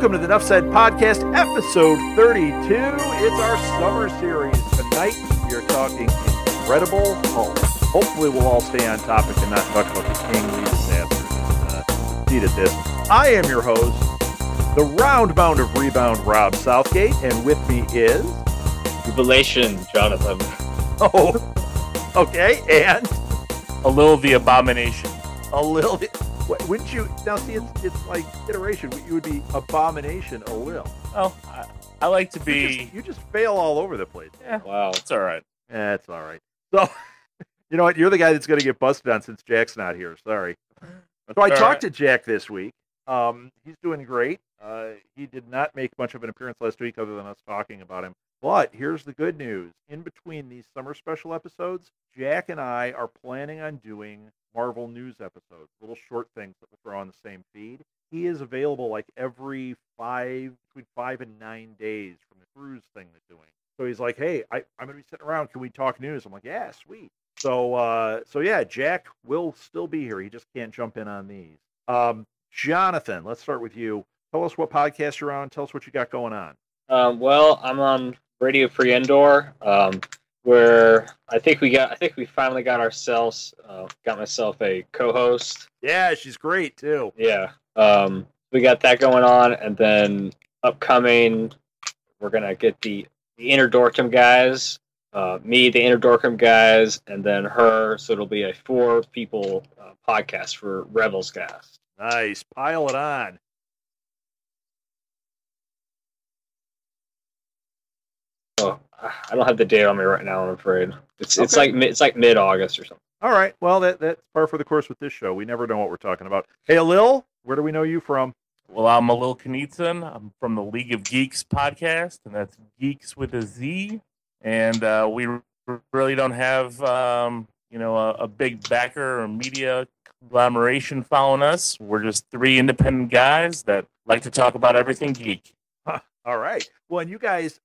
Welcome to the Nuff Said Podcast, episode 32. It's our summer series. Tonight, we are talking Incredible Hulk. Hopefully, we'll all stay on topic and not talk about the Ang Lee disaster. At this. I am your host, the round bound of rebound, Rob Southgate, and with me is... Jubilation, Jonathan. Oh, okay, and... A little The Abomination. A little... Wouldn't you now see? It's like iteration. You would be abomination a little. Oh, I like to be. You just fail all over the place. Yeah. Wow, it's all right. That's all right. So, you know what? You're the guy that's going to get busted on since Jack's not here. Sorry. So I talked to Jack this week. He's doing great. He did not make much of an appearance last week, other than us talking about him. But here's the good news: in between these summer special episodes, Jack and I are planning on doing Marvel news episodes, little short things that we throw on the same feed. He is available like every between five and nine days from the cruise thing they're doing. So he's like, hey, I'm going to be sitting around. Can we talk news? I'm like, yeah, sweet. So, yeah, Jack will still be here. He just can't jump in on these. Jonathan, let's start with you. Tell us what podcast you're on. Tell us what you got going on. Well, I'm on Radio Free Indoor. Where I think we finally got ourselves, got myself a co-host. Yeah, she's great too. Yeah, we got that going on, and then upcoming, we're gonna get the Inner Dorkum guys, me, the Inner Dorkum guys, and then her. So it'll be a 4-people podcast for Rebels guys. Nice, pile it on. Oh. I don't have the date on me right now, I'm afraid. It's like mid-August or something. All right. Well, that's par for the course with this show. We never know what we're talking about. Hey, Lil, where do we know you from? Well, I'm Alil Knutson. I'm from the League of Geeks podcast, and that's Geeks with a Z. And we really don't have, a big backer or media conglomeration following us. We're just 3 independent guys that like to talk about everything geek. All right. Well, and you guys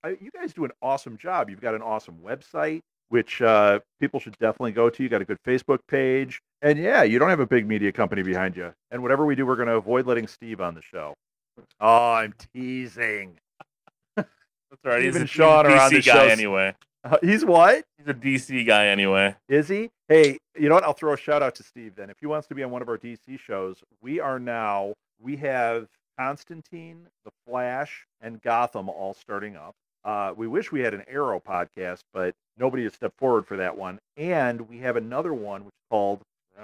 do an awesome job. You've got an awesome website, which people should definitely go to. You got a good Facebook page. And yeah, you don't have a big media company behind you. And whatever we do, we're going to avoid letting Steve on the show. Oh, I'm teasing. That's right. Even he's Sean are on the show anyway. He's what? He's a DC guy anyway. Is he? Hey, you know what? I'll throw a shout out to Steve then. If he wants to be on one of our DC shows, we have Constantine, The Flash, and Gotham all starting up. We wish we had an Arrow podcast, but nobody has stepped forward for that one. And we have another one, which is called,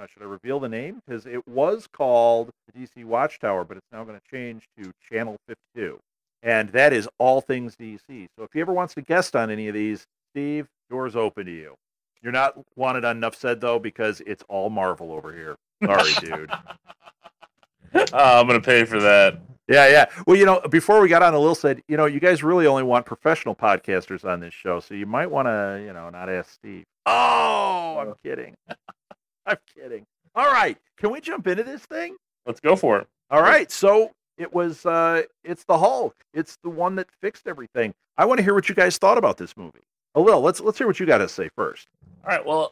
should I reveal the name? Because it was called the DC Watchtower, but it's now going to change to Channel 52. And that is all things DC. So if he ever wants to guest on any of these, Steve, door's open to you. You're not wanted on Nuff Said, though, because it's all Marvel over here. Sorry, dude. I'm going to pay for that. Yeah. Well, before we got on, Alil said, you guys really only want professional podcasters on this show, so you might want to, not ask Steve. Oh, I'm kidding. I'm kidding. All right. Can we jump into this thing? Let's go for it. All right. So it's the Hulk. It's the one that fixed everything. I want to hear what you guys thought about this movie. Alil, let's hear what you got to say first. All right. Well,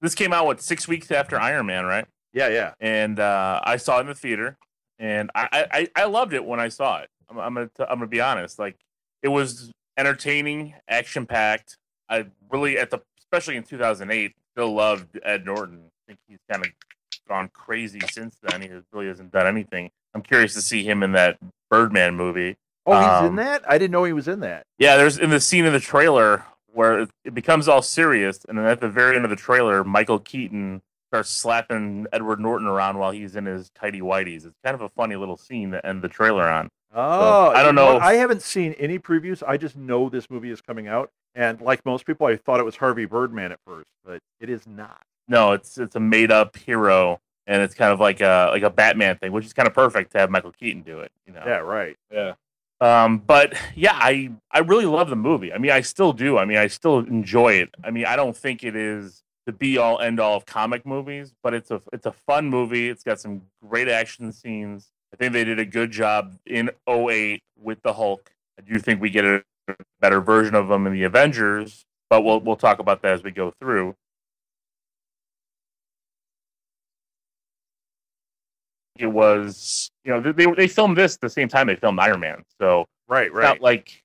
this came out, 6 weeks after Iron Man, right? Yeah. And I saw it in the theater, and I loved it when I saw it. I'm gonna be honest. Like, it was entertaining, action packed. I really especially in 2008, still loved Ed Norton. I think he's kind of gone crazy since then. He really hasn't done anything. I'm curious to see him in that Birdman movie. Oh, he's in that? I didn't know he was in that. Yeah, there's in the scene in the trailer where it becomes all serious, and then at the very end of the trailer, Michael Keaton starts slapping Edward Norton around while he's in his tighty whities. It's kind of a funny little scene to end the trailer on. Oh, so, I don't know. I haven't seen any previews. I just know this movie is coming out, and like most people, I thought it was Harvey Birdman at first, but it is not. No, it's a made up hero, and it's kind of like a Batman thing, which is kind of perfect to have Michael Keaton do it. Yeah, right. Yeah. But yeah, I really love the movie. I mean, I still do. I mean, I still enjoy it. I mean, I don't think it is the be-all, end-all of comic movies, but it's a fun movie. It's got some great action scenes. I think they did a good job in 2008 with the Hulk. I do think we get a better version of him in the Avengers, but we'll talk about that as we go through. it was, you know, they filmed this the same time they filmed Iron Man. So right.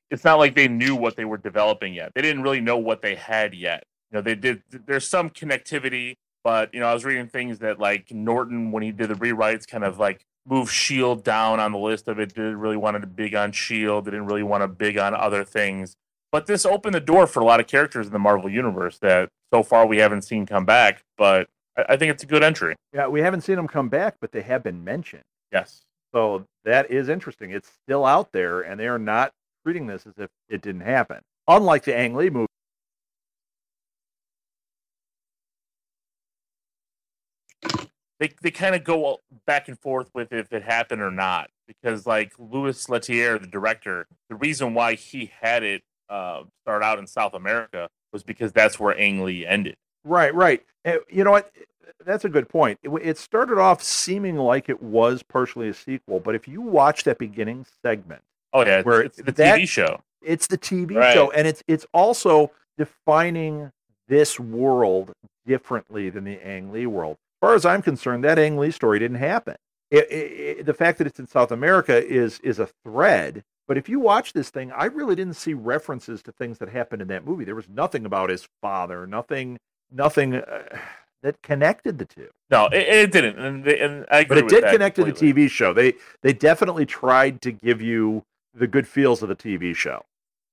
It's not like they knew what they were developing yet. They didn't really know what they had yet. You know, they did. There's some connectivity, but you know, I was reading things that like Norton, when he did the rewrites, kind of like moved S.H.I.E.L.D. down on the list of it. Didn't really want to big on S.H.I.E.L.D. They didn't really want to big on other things. But this opened the door for a lot of characters in the Marvel Universe that so far we haven't seen come back. But I think it's a good entry. Yeah, we haven't seen them come back, but they have been mentioned. Yes. So that is interesting. It's still out there, and they are not treating this as if it didn't happen. Unlike the Ang Lee movie. They kind of go back and forth with if it happened or not. Because, like, Louis Leterrier, the director, the reason why he had it start out in South America was because that's where Ang Lee ended. Right. You know what? That's a good point. It started off seeming like it was partially a sequel, but if you watch that beginning segment... Oh, yeah, it's the TV show. It's the TV show, and it's also defining this world differently than the Ang Lee world. As far as I'm concerned, that Ang Lee story didn't happen. The fact that it's in South America is a thread, but if you watch this thing, I really didn't see references to things that happened in that movie. There was nothing about his father, nothing that connected the two. No, it didn't. And I agree with that. But it did connect completely to the TV show. They definitely tried to give you the good feels of the TV show.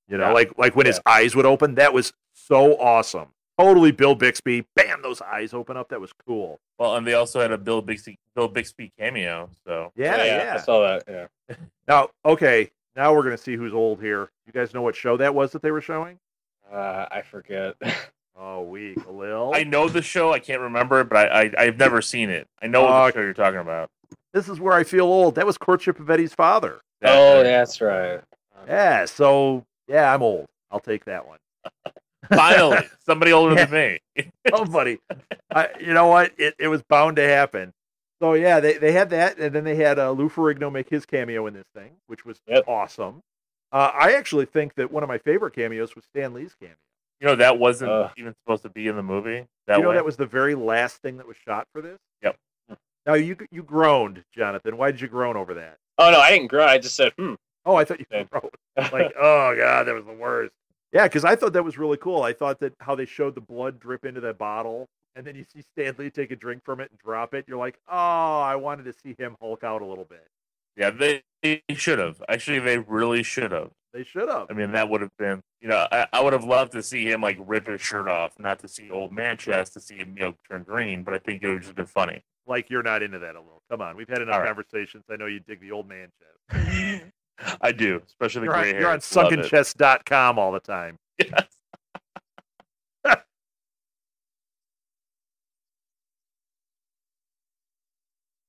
You know, like when his eyes would open, that was so awesome. Totally Bill Bixby. Bam, those eyes open up. That was cool. Well, and they also had a Bill Bixby cameo. So yeah. I saw that. Yeah. Now, okay, now we're gonna see who's old here. You guys know what show that was that they were showing? I forget. Oh, weak, Lil. I know the show. I can't remember it, but I've never seen it. I know what show you're talking about. This is where I feel old. That was Courtship of Eddie's Father. Oh, that's right. Yeah. So yeah, I'm old. I'll take that one. Finally, somebody older than me. Somebody. You know what? It was bound to happen. So yeah, they had that, and then they had Lou Ferrigno make his cameo in this thing, which was awesome. I actually think that one of my favorite cameos was Stan Lee's cameo. You know, that wasn't even supposed to be in the movie. That was the very last thing that was shot for this? Yep. Now, you groaned, Jonathan. Why did you groan over that? Oh, no, I didn't groan. I just said, Oh, I thought you groaned. Like, oh, God, that was the worst. Yeah, because I thought that was really cool. I thought that how they showed the blood drip into that bottle, and then you see Stan Lee take a drink from it and drop it. You're like, oh, I wanted to see him Hulk out a little bit. Yeah, they should have. Actually, they really should have. They should have. I mean, that would have been, you know, I would have loved to see him, like, rip his shirt off, not to see old man chest, to see him, you know, turn green, but I think it would just been funny. Like, you're not into that a little. Come on, we've had enough conversations. I know you dig the old man chest. I do, especially the gray hair. You're on sunkenchest.com all the time. Yes.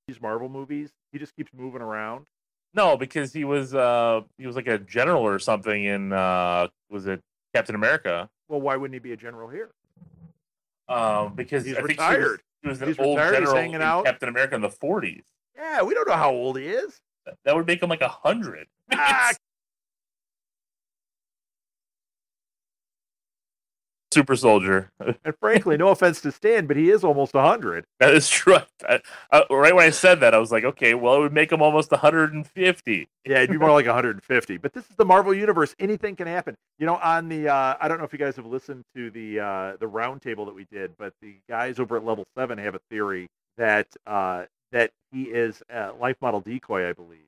These Marvel movies, he just keeps moving around. No, because he was like a general or something in was it Captain America? Well, why wouldn't he be a general here? Because he's retired. He was an old general in Captain America in the 40s. Yeah, we don't know how old he is. That would make him like 100. Super soldier. And frankly, no offense to Stan, but he is almost 100. That is true. Right when I said that, I was like, okay, well, it would make him almost 150. Yeah, it'd be more like 150. But this is the Marvel Universe. Anything can happen. You know, on the, I don't know if you guys have listened to the roundtable that we did, but the guys over at Level 7 have a theory that that he is a life model decoy, I believe.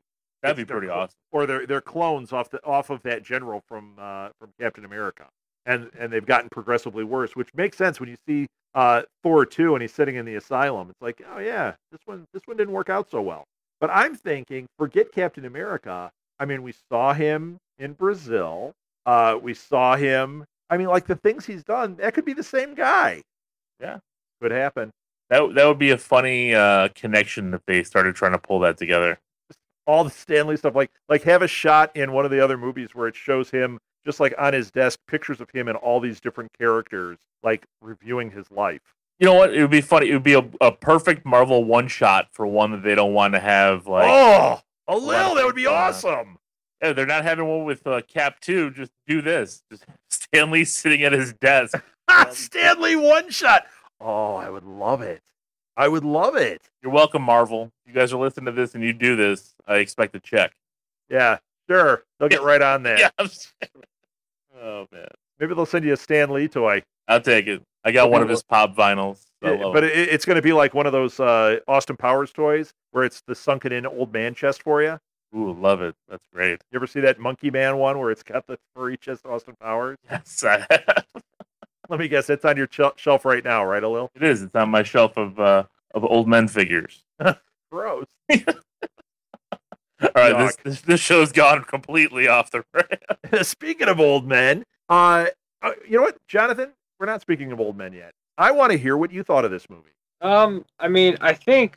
That'd be pretty awesome. Or they're clones off of that general from Captain America. And they've gotten progressively worse, which makes sense when you see Thor 2 and he's sitting in the asylum. It's like, oh yeah, this one didn't work out so well. But I'm thinking, forget Captain America. I mean, we saw him in Brazil. We saw him. I mean, like the things he's done, that could be the same guy. Yeah, could happen. That would be a funny connection if they started trying to pull that together. All the Stan Lee stuff, like have a shot in one of the other movies where it shows him. Just like on his desk, pictures of him and all these different characters, like reviewing his life. You know what? It would be funny. It would be a perfect Marvel one shot for one that they don't want to have. Like, oh, a little. That would be awesome. Yeah, they're not having one with Cap 2. Just do this. Just Stan Lee sitting at his desk. Stan Lee one shot. Oh, I would love it. I would love it. You're welcome, Marvel. If you guys are listening to this and you do this, I expect a check. Yeah, sure. They'll get right on that. Yeah, oh, man. Maybe they'll send you a Stan Lee toy. I'll take it. I got one of his pop vinyls. Yeah, but it's going to be like one of those Austin Powers toys where it's the sunken-in old man chest for you. Ooh, love it. That's great. You ever see that Monkey Man one where it's got the furry chest Austin Powers? Yes, I have. Let me guess, it's on your shelf right now, right, Alil? It is. It's on my shelf of old men figures. Gross. All right, this show's gone completely off the rails. Speaking of old men, you know what, Jonathan? We're not speaking of old men yet. I want to hear what you thought of this movie. I mean, I think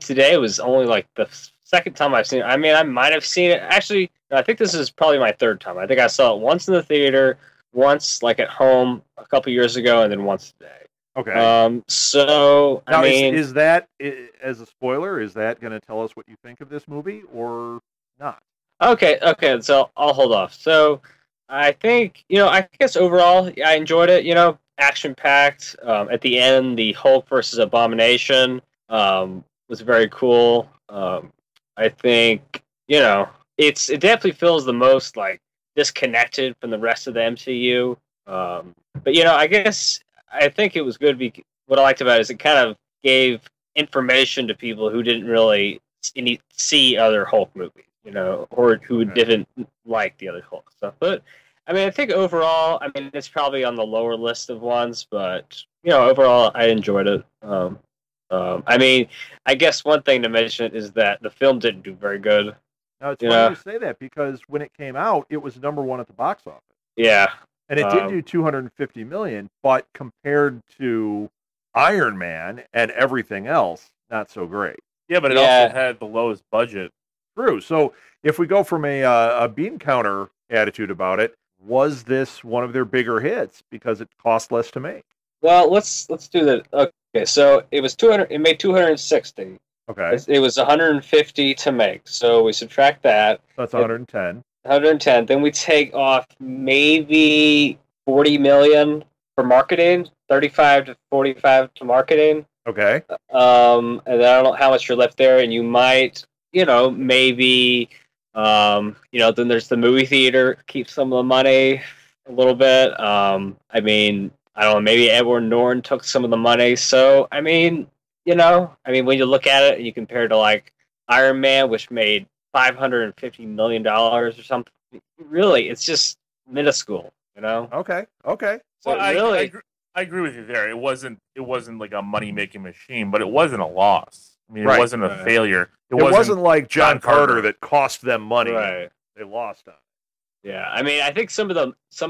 today was only like the second time I've seen it. I mean, I might have seen it. Actually, I think this is probably my third time. I think I saw it once in the theater, once like at home a couple years ago, and then once today. Okay. So now, is that, as a spoiler, is that going to tell us what you think of this movie or not? Okay. So I'll hold off. So I think, I guess overall I enjoyed it, action packed. At the end, the Hulk versus Abomination was very cool. I think, it definitely feels the most like disconnected from the rest of the MCU. But, I guess I think it was good. What I liked about it is it kind of gave information to people who didn't really see other Hulk movies, or who didn't like the other Hulk stuff. But, I think overall, it's probably on the lower list of ones, but, overall, I enjoyed it. I guess one thing to mention is that the film didn't do very good. Now, it's funny you say that, because when it came out, it was number one at the box office. Yeah. And it did do $250 million, but compared to Iron Man and everything else, not so great. Yeah, but it also had the lowest budget. True. So if we go from a bean counter attitude about it, was this one of their bigger hits because it cost less to make? Well, let's do that. Okay, so it was 200. It made 260. Okay. It was 150 to make, so we subtract that. That's 110. 110. Then we take off maybe 40 million for marketing, 35 to 45 to marketing. Okay. And I don't know how much you're left there, and you might, maybe, then there's the movie theater, keep some of the money a little bit. I don't know, maybe Edward Norton took some of the money. So, when you look at it and you compare it to like Iron Man, which made $550 million or something, really, it's just minuscule, Okay. So well, really, I agree with you there. It wasn't like a money-making machine, but it wasn't a loss. It wasn't a failure. It wasn't like John Carter that cost them money. Right. They lost on it. Yeah, I think some of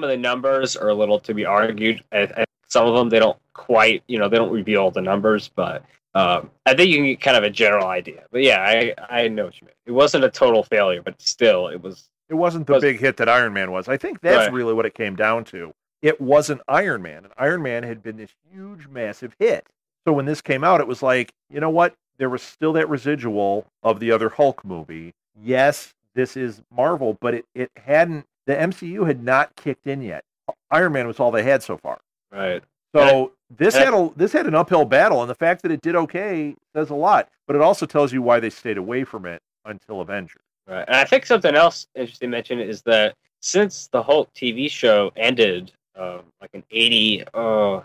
the numbers are a little to be argued. I some of them, they don't quite, they don't reveal the numbers, but I think you can get kind of a general idea. But yeah, I know what you mean. It wasn't a total failure, but still, it wasn't the big hit that Iron Man was. I think that's really what it came down to. It wasn't Iron Man, and Iron Man had been this huge, massive hit. So when this came out, it was like, you know what? There was still that residual of the other Hulk movie. Yes, this is Marvel, but it hadn't, the MCU had not kicked in yet. Iron Man was all they had so far. Right. So this had an uphill battle, and the fact that it did okay says a lot, but it also tells you why they stayed away from it until Avengers. Right. And I think something else interesting to mention is that since the Hulk TV show ended, like in 80, I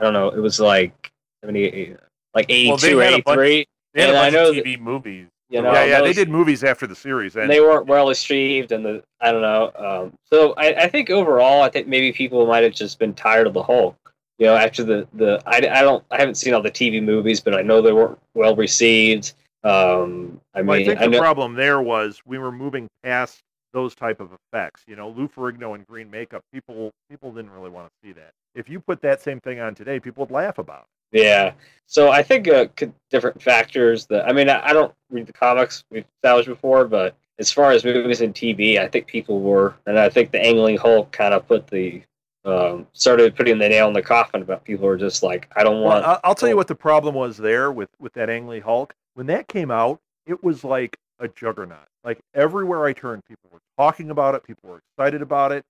don't know, it was like 78, like 82, well, 83. They had a bunch of TV movies. They did movies after the series. And they weren't well received, and I don't know. So I think overall, I think maybe people might have just been tired of the Hulk. After I haven't seen all the TV movies, but I know they weren't well received. I think the problem there was we were moving past those type of effects. Lou Ferrigno and green makeup. People didn't really want to see that. If you put that same thing on today, people would laugh about it. Yeah, so I think different factors. I don't read the comics, we've established before, but as far as movies and TV, I think people were, and I think the Ang Lee Hulk kind of put the started putting the nail in the coffin about people who are just like, I don't want. Well, I'll tell you what the problem was there with that Ang Lee Hulk. When that came out, it was like a juggernaut. Like everywhere I turned, people were talking about it, people were excited about it.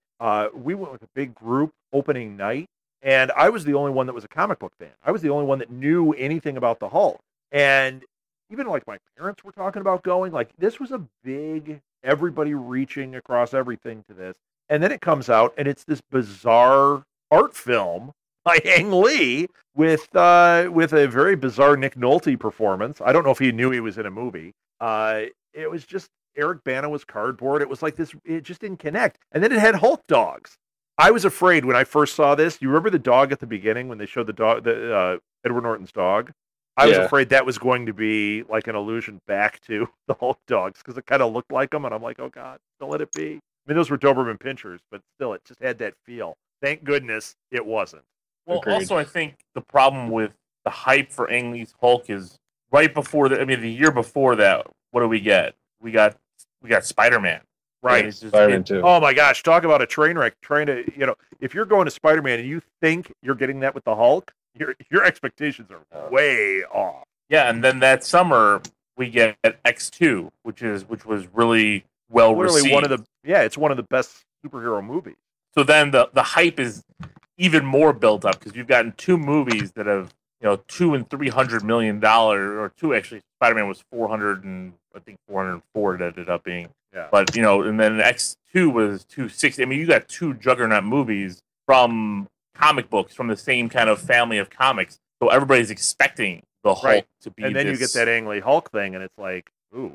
We went with a big group opening night. And I was the only one that was a comic book fan. I was the only one that knew anything about the Hulk. And even like my parents were talking about going, like this was a big, everybody reaching across everything to this. And then it comes out and it's this bizarre art film by Ang Lee with a very bizarre Nick Nolte performance. I don't know if he knew he was in a movie. It was just, Eric Bana was cardboard. It was like this, it just didn't connect. And then it had Hulk dogs. I was afraid when I first saw this. You remember the dog at the beginning when they showed the dog, the Edward Norton's dog? I was afraid that was going to be like an allusion back to the Hulk dogs because it kind of looked like them, and I'm like, oh God, don't let it be. I mean, those were Doberman Pinschers, but still, it just had that feel. Thank goodness it wasn't. Well, agreed. Also, I think the problem with the hype for Ang Lee's Hulk is right before that. I mean, the year before that, what do we get? We got Spider-Man. Right. It's just, Spider-Man 2. Oh my gosh, talk about a train wreck. Trying to, you know, if you're going to Spider-Man and you think you're getting that with the Hulk, your expectations are way off. Yeah, and then that summer we get X2, which was really well received. Really it's one of the best superhero movies. So then the hype is even more built up because you've gotten two movies that have, you know, $200 and $300 million, or two actually. Spider-Man was 400 and I think 404 it ended up being. Yeah. But, you know, and then X2 was 260. I mean, you got two juggernaut movies from comic books, from the same kind of family of comics. So everybody's expecting the Hulk to be this. And then you get that Ang Lee Hulk thing, and it's like, ooh,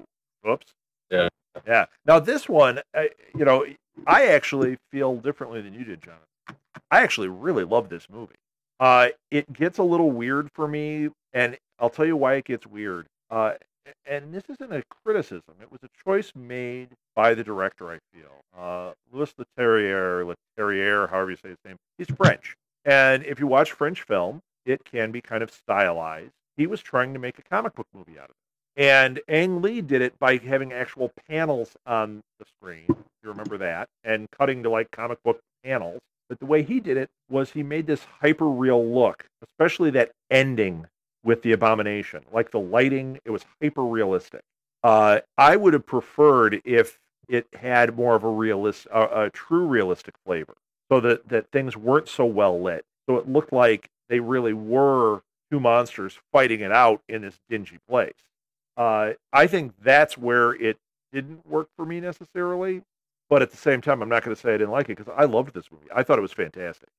oops. Yeah. Yeah. Now, this one, you know, I actually feel differently than you did, Jonathan. I actually really love this movie. It gets a little weird for me, and I'll tell you why it gets weird. And this isn't a criticism. It was a choice made by the director, I feel. Louis Leterrier, however you say his name, he's French. And if you watch French film, it can be kind of stylized. He was trying to make a comic book movie out of it. And Ang Lee did it by having actual panels on the screen, if you remember that, and cutting to like comic book panels. But the way he did it was he made this hyper-real look, especially that ending with the Abomination. Like the lighting, it was hyper-realistic. I would have preferred if it had more of a true realistic flavor, so that things weren't so well lit. So it looked like they really were two monsters fighting it out in this dingy place. I think that's where it didn't work for me necessarily, but at the same time, I'm not going to say I didn't like it because I loved this movie. I thought it was fantastic.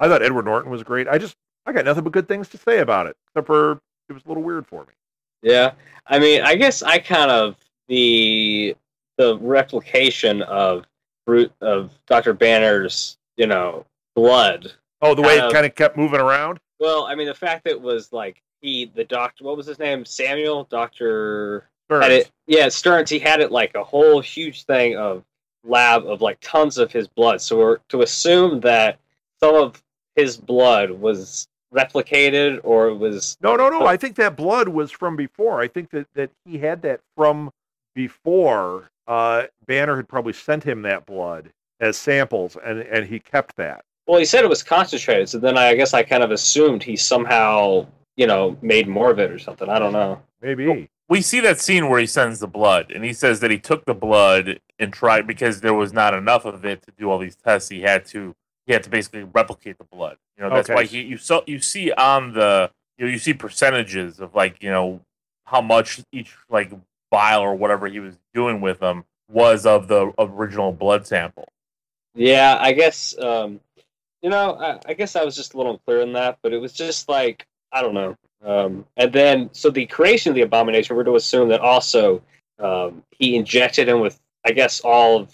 I thought Edward Norton was great. I got nothing but good things to say about it, except for it was a little weird for me. Yeah, I mean, I guess I kind of the replication of Dr. Banner's, you know, blood. Oh, the way it kind of kept moving around. Well, I mean, the fact that it was like the doctor. What was his name? Samuel Dr. Stearns. Stearns. He had it like a whole huge thing of lab of like tons of his blood. So we're to assume that some of his blood was replicated, or was... No. I think that blood was from before. I think that he had that from before. Banner had probably sent him that blood as samples, and he kept that. Well, he said it was concentrated, so then I guess I kind of assumed he somehow, you know, made more of it or something. I don't know. Maybe. We see that scene where he sends the blood, and he says that he took the blood and tried, because there was not enough of it to do all these tests, he had to basically replicate the blood. You know, that's why you see percentages of like, you know, how much each like vial or whatever he was doing with them was of the original blood sample. Yeah, I guess you know, I guess I was just a little unclear on that, but it was just like, I don't know. And then so the creation of the Abomination, we're to assume that also he injected him with, I guess, he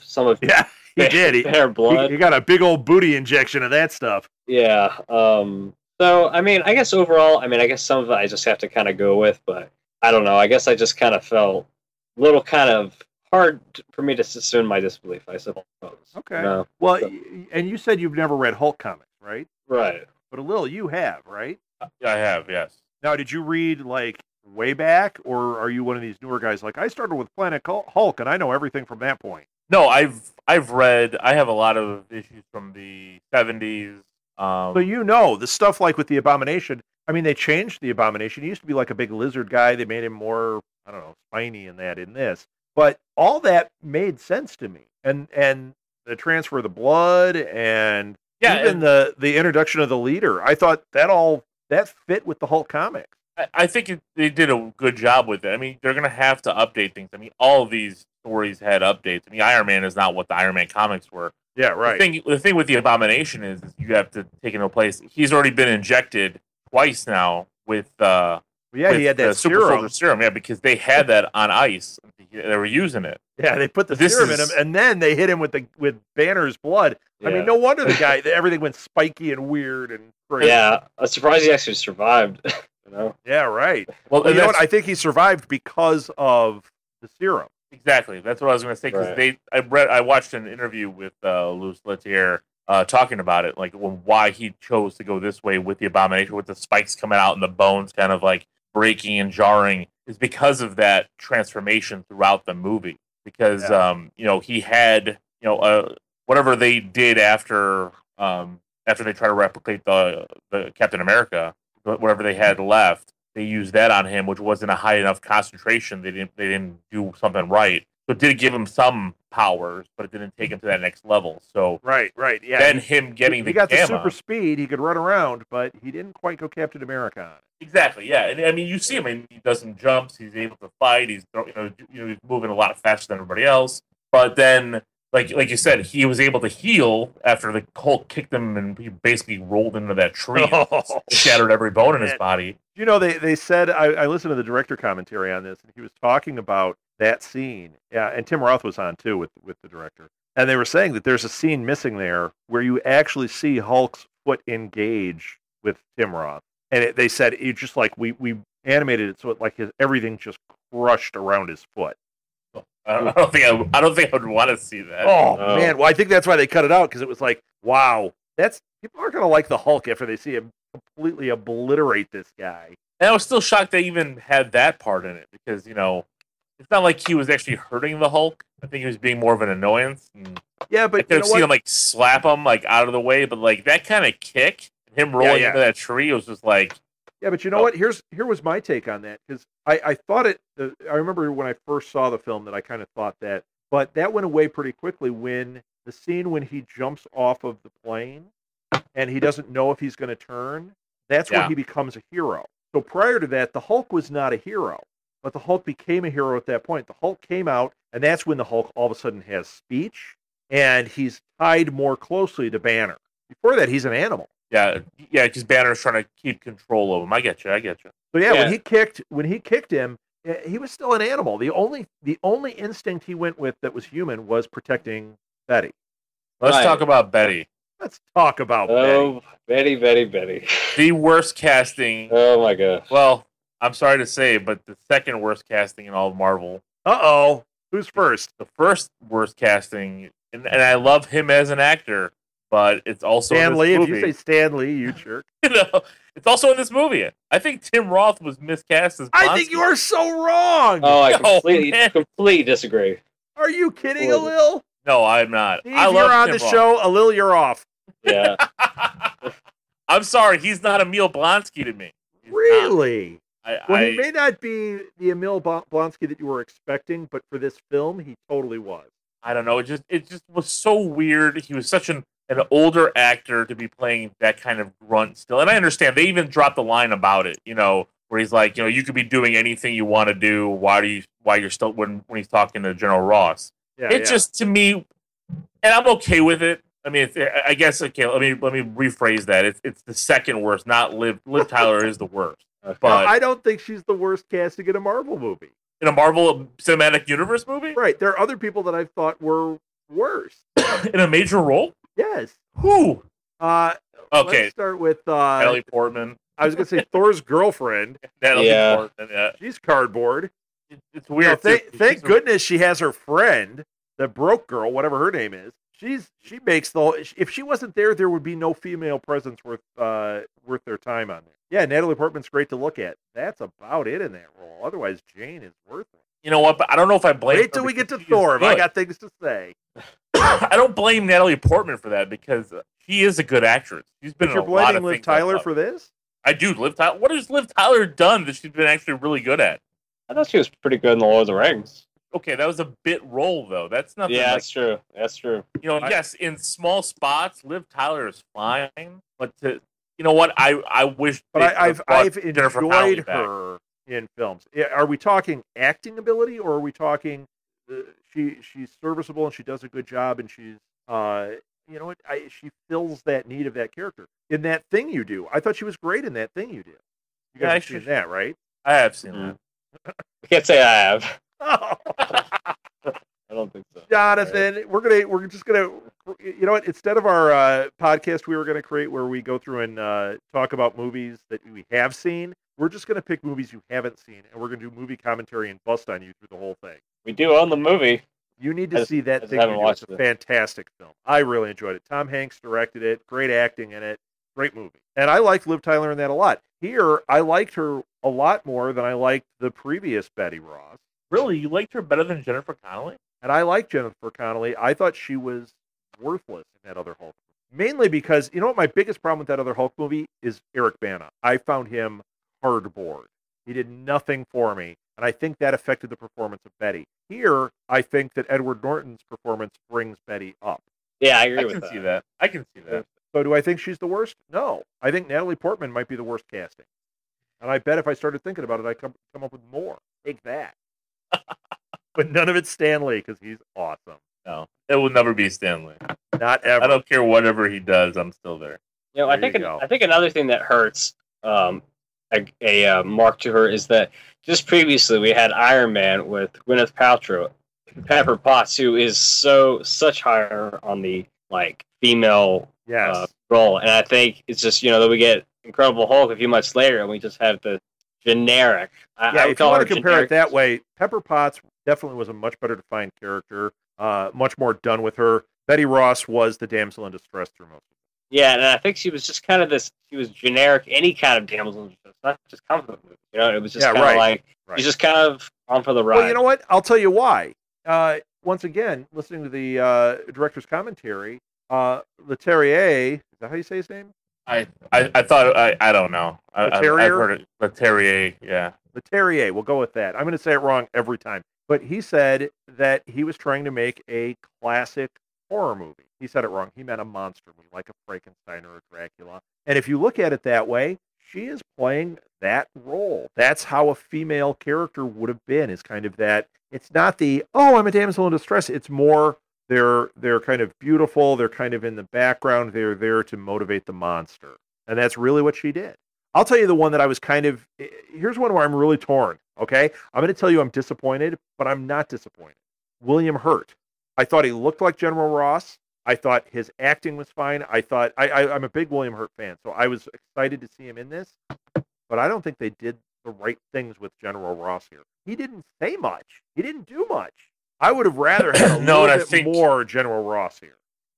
did. He got a big old booty injection of that stuff. Yeah. So, I mean, I guess overall, some of it I just have to kind of go with, but I don't know. I guess I just kind of felt a little kind of hard for me to suspend my disbelief, I suppose. Okay. You know? Well, so. And you said you've never read Hulk comics, right? Right. But Lil, you have, right? Yeah, I have, yes. Now, did you read, like, way back, or are you one of these newer guys like, I started with Planet Hulk, and I know everything from that point? No, I've read. I have a lot of issues from the 70s. So you know the stuff like with the Abomination. I mean, they changed the Abomination. He used to be like a big lizard guy. They made him more, I don't know, spiny in that, in this. But all that made sense to me. And the transfer of the blood and Yeah, even the introduction of the Leader, I thought that fit with the Hulk comic. I think they did a good job with it. I mean, they're going to have to update things. I mean, all of these stories had updates. I mean, Iron Man is not what the Iron Man comics were. Yeah, right. The thing with the Abomination is you have to take into place. He's already been injected twice now with. With he had that super soldier serum. Yeah, because they had that on ice. They were using it. Yeah, they put the serum in him, and then they hit him with Banner's blood. Yeah. I mean, no wonder the guy. Everything went spiky and weird and crazy. Yeah, I'm surprised he actually survived. You know? Yeah, right. Well, you know what? I think he survived because of the serum. Exactly. That's what I was going to say. Because I watched an interview with Louis Leterrier talking about it, like why he chose to go this way with the Abomination, with the spikes coming out and the bones kind of like breaking and jarring, is because of that transformation throughout the movie. Because he had whatever they did after they try to replicate the Captain America. Whatever they had left, they used that on him, which wasn't a high enough concentration. They didn't do something right. So it did give him some powers, but it didn't take him to that next level. So right, yeah. Then him getting he got the super speed, he could run around, but he didn't quite go Captain America on it. Exactly, yeah. And I mean, you see him, and he does some jumps. He's able to fight. He's he's moving a lot faster than everybody else. But then, like you said, he was able to heal after the Hulk kicked him, and he basically rolled into that tree, shattered every bone in his body. You know, they said, I listened to the director commentary on this, and he was talking about that scene. Yeah, and Tim Roth was on, too, with the director. And they were saying that there's a scene missing there where you actually see Hulk's foot engage with Tim Roth. And they said, it just like, we animated it so it like everything just crushed around his foot. I don't think I would want to see that. Oh, no. Man. Well, I think that's why they cut it out, because it was like, wow, people aren't going to like the Hulk after they see him completely obliterate this guy. And I was still shocked they even had that part in it, because, it's not like he was actually hurting the Hulk. I think he was being more of an annoyance. And yeah, but I could have seen him, slap him, out of the way, but, that kind of kick, him rolling into that tree, it was just like... Yeah, but you know what? Here was my take on that, because I thought it. I remember when I first saw the film that I kind of thought that, but that went away pretty quickly when the scene when he jumps off of the plane and he doesn't know if he's going to turn. That's when he becomes a hero. So prior to that, the Hulk was not a hero, but the Hulk became a hero at that point. The Hulk came out, and that's when the Hulk all of a sudden has speech and he's tied more closely to Banner. Before that, he's an animal. Yeah, because Banner's trying to keep control of him. I get you. So yeah, when he kicked him, he was still an animal. The only instinct he went with that was human was protecting Betty. Let's talk about Betty. Betty. The worst casting. Oh my gosh. Well, I'm sorry to say, but the second worst casting in all of Marvel. Uh-oh. Who's first? The first worst casting, and I love him as an actor. But it's also Stan Lee. Movie. If you say Stan Lee, you jerk. It's also in this movie. I think Tim Roth was miscast as Blonsky. I think you are so wrong. Oh, I completely disagree. Are you kidding, Alil? No, I'm not. Steve, I love you're on Tim the Roth. Show. Alil, you're off. Yeah. I'm sorry. He's not Emil Blonsky to me. He's really? He may not be the Emil Blonsky that you were expecting, but for this film, he totally was. I don't know. It just was so weird. He was such an older actor to be playing that kind of grunt still. And I understand. They even dropped the line about it, where he's like, you could be doing anything you want to do. Why you're still, when he's talking to General Ross. Yeah, just, to me, and I'm okay with it. I mean, I guess, okay, let me rephrase that. It's the second worst, not Liv. Liv Tyler is the worst. Okay. But I don't think she's the worst casting in a Marvel movie. In a Marvel Cinematic Universe movie? Right. There are other people that I thought were worse. In a major role? Yes. Who? Okay. Let's start with Natalie Portman. I was going to say Thor's girlfriend. Natalie Portman. Yeah. She's cardboard. It's weird. Yeah, thank goodness she has her friend, the broke girl, whatever her name is. She makes the whole. If she wasn't there, there would be no female presence worth their time on there. Yeah, Natalie Portman's great to look at. That's about it in that role. Otherwise, Jane is worthless. You know what? But I don't know if I blame. Wait till we get to Thor. I got things to say. I don't blame Natalie Portman for that, because she is a good actress. She's been in a lot of things. Liv Tyler for this? I do. Liv Tyler. What has Liv Tyler done that she's been actually really good at? I thought she was pretty good in The Lord of the Rings. okay, that was a bit role, though. That's nothing. Yeah, like, that's true. That's true. You know, yes, in small spots, Liv Tyler is fine, but to, you know what? I wish. But I've enjoyed her in films. Are we talking acting ability, or are we talking she's serviceable and she does a good job and she's you know what? She fills that need of that character in That Thing You Do. I thought she was great in That Thing You Do. You guys have seen that, right? I have seen that. I can't say I have. Oh. I don't think so, Jonathan. Right. We're just gonna. You know what? Instead of our podcast, we were gonna create where we go through and talk about movies that we have seen. We're just gonna pick movies you haven't seen, and we're gonna do movie commentary and bust on you through the whole thing. We do own the movie. You need to see That Thing You Do. It's a fantastic film. I really enjoyed it. Tom Hanks directed it. Great acting in it. Great movie. And I liked Liv Tyler in that a lot. Here, I liked her a lot more than I liked the previous Betty Ross. Really? You liked her better than Jennifer Connelly? And I like Jennifer Connelly. I thought she was worthless in that other Hulk movie. Mainly because, you know what, my biggest problem with that other Hulk movie is Eric Bana. I found him cardboard. He did nothing for me. And I think that affected the performance of Betty. Here, I think that Edward Norton's performance brings Betty up. Yeah, I agree with that. I can see that. I can see that. So do I think she's the worst? No. I think Natalie Portman might be the worst casting. And I bet if I started thinking about it, I'd come up with more. Take that. But none of it's Stan Lee, because he's awesome. No, it will never be Stan Lee. Not ever. I don't care whatever he does. I'm still there. You know, I think another thing that hurts a mark to her is that just previously we had Iron Man with Gwyneth Paltrow, Pepper Potts, who is such higher on the like female role, and I think it's just that we get Incredible Hulk a few months later, and we just have the generic. I if you want to compare it that way, Pepper Potts definitely was a much better defined character, much more done with her. Betty Ross was the damsel in distress through most of it. Yeah, and I think she was just kind of this. She was generic, any kind of damsel in distress, not just comic book movies. You know, it was just kind of like she's just kind of on for the ride. Well, you know what? I'll tell you why. Once again, listening to the director's commentary, Leterrier, is that how you say his name? I thought I don't know. I've heard it. Leterrier, yeah. Leterrier. We'll go with that. I'm going to say it wrong every time. But he said that he was trying to make a classic horror movie. He said it wrong. He meant a monster movie, like a Frankenstein or a Dracula. And if you look at it that way, she is playing that role. That's how a female character would have been. Is kind of that. It's not the I'm a damsel in distress. It's more they're kind of beautiful. They're kind of in the background. They're there to motivate the monster, and that's really what she did. I'll tell you the one that I was kind of. Here's one where I'm really torn. Okay, I'm going to tell you I'm disappointed, but I'm not disappointed. William Hurt. I thought he looked like General Ross. I thought his acting was fine. I thought I'm a big William Hurt fan, so I was excited to see him in this. But I don't think they did the right things with General Ross here. He didn't say much. He didn't do much. I would have rather had more General Ross here.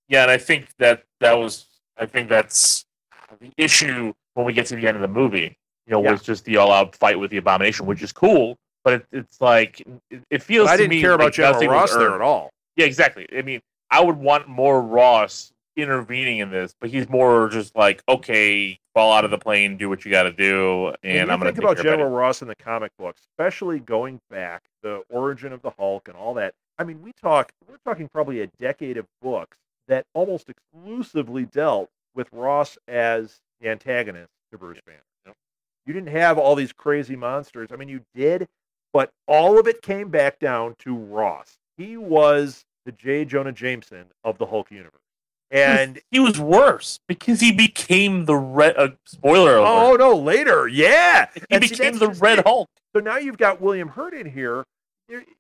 Yeah, and I think that's the issue when we get to the end of the movie. You know, was just the all-out fight with the Abomination, which is cool, but it's like it feels. But I didn't care about General Ross there at all. Yeah, exactly. I mean, I would want more Ross intervening in this, but he's more just like, okay, fall out of the plane, do what you got to do, and I'm going to think about General Ross in the comic books, especially going back the origin of the Hulk and all that. I mean, we're talking probably a decade of books that almost exclusively dealt with Ross as the antagonist to Bruce Banner. Yep. You didn't have all these crazy monsters. I mean, you did, but all of it came back down to Ross. He was the J. Jonah Jameson of the Hulk universe. And he was worse because he became the Red... spoiler alert. Oh, no, later. Yeah. He became the Red Hulk. So now you've got William Hurt in here.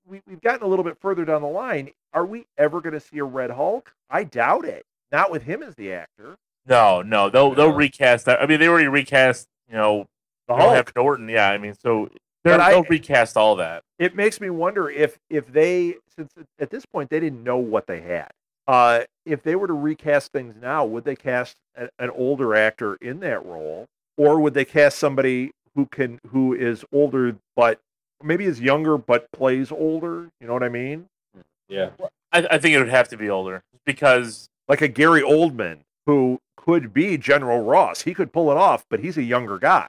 We've gotten a little bit further down the line. Are we ever going to see a Red Hulk? I doubt it. Not with him as the actor. No. They'll recast that. I mean, they already recast, the Hulk. Norton. Yeah, I mean, so... They'll recast all that. It makes me wonder if they, since at this point they didn't know what they had, if they were to recast things now, would they cast an older actor in that role, or would they cast somebody who is older but maybe is younger but plays older? You know what I mean? Yeah, I think it would have to be older because like a Gary Oldman who could be General Ross, he could pull it off, but he's a younger guy.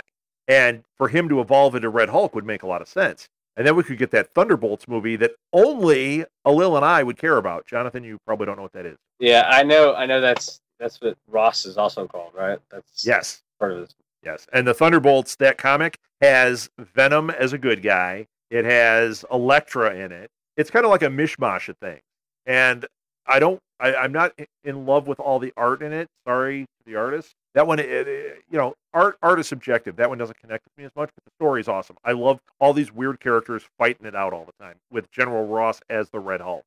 And for him to evolve into Red Hulk would make a lot of sense. And then we could get that Thunderbolts movie that only Alil and I would care about. Jonathan, you probably don't know what that is. Yeah, I know that's what Ross is also called, right? That's yes. Part of this. Yes. And the Thunderbolts, that comic, has Venom as a good guy. It has Elektra in it. It's kind of like a mishmash of things. And I'm not in love with all the art in it. Sorry to the artist. That one, art is subjective. That one doesn't connect with me as much, but the story is awesome. I love all these weird characters fighting it out all the time with General Ross as the Red Hulk.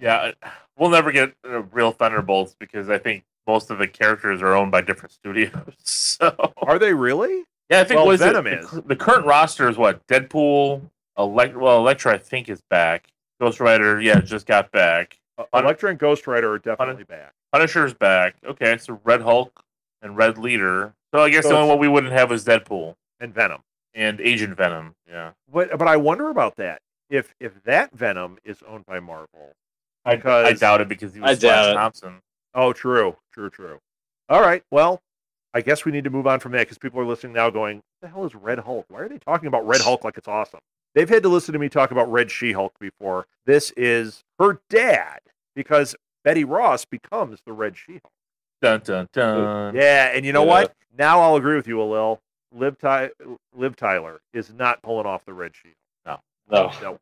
Yeah, we'll never get real Thunderbolts because I think most of the characters are owned by different studios. So are they really? Yeah, I think Venom is. The current roster is what? Deadpool, Elektra I think is back. Ghost Rider, yeah, just got back. Elektra and Ghost Rider are definitely back. Punisher's back. Okay, so Red Hulk. And Red Leader. So I guess the only one we wouldn't have was Deadpool. And Venom. And Agent Venom, yeah. But I wonder about that. If that Venom is owned by Marvel. Because I doubt it because he was Flash Thompson. Oh, true. All right, well, I guess we need to move on from that because people are listening now going, what the hell is Red Hulk? Why are they talking about Red Hulk like it's awesome? They've had to listen to me talk about Red She-Hulk before. This is her dad because Betty Ross becomes the Red She-Hulk. Dun, dun, dun. Yeah, and you know what? Now I'll agree with you, Alil. Liv Tyler is not pulling off the Red She-Hulk.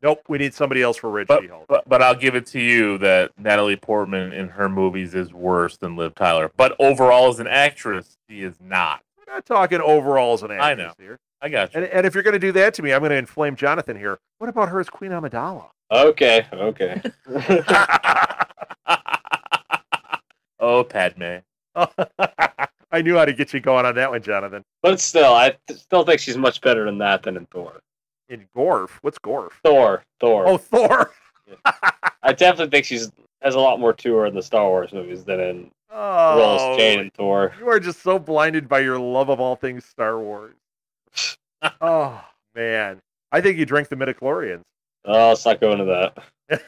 Nope. We need somebody else for Red She-Hulk. But I'll give it to you that Natalie Portman in her movies is worse than Liv Tyler. But overall as an actress, she is not. We're not talking overall as an actress here. I got you. And if you're going to do that to me, I'm going to inflame Jonathan here. What about her as Queen Amidala? Okay. Oh, Padme. I knew how to get you going on that one, Jonathan. But still, I still think she's much better in that than in Thor. In Gorf? What's Gorf? Thor. Oh, Thor. Yeah. I definitely think she has a lot more to her in the Star Wars movies than in Ross, Jane, and Thor. You are just so blinded by your love of all things Star Wars. Oh, man. I think you drank the midichlorians. Oh, let's not go into that.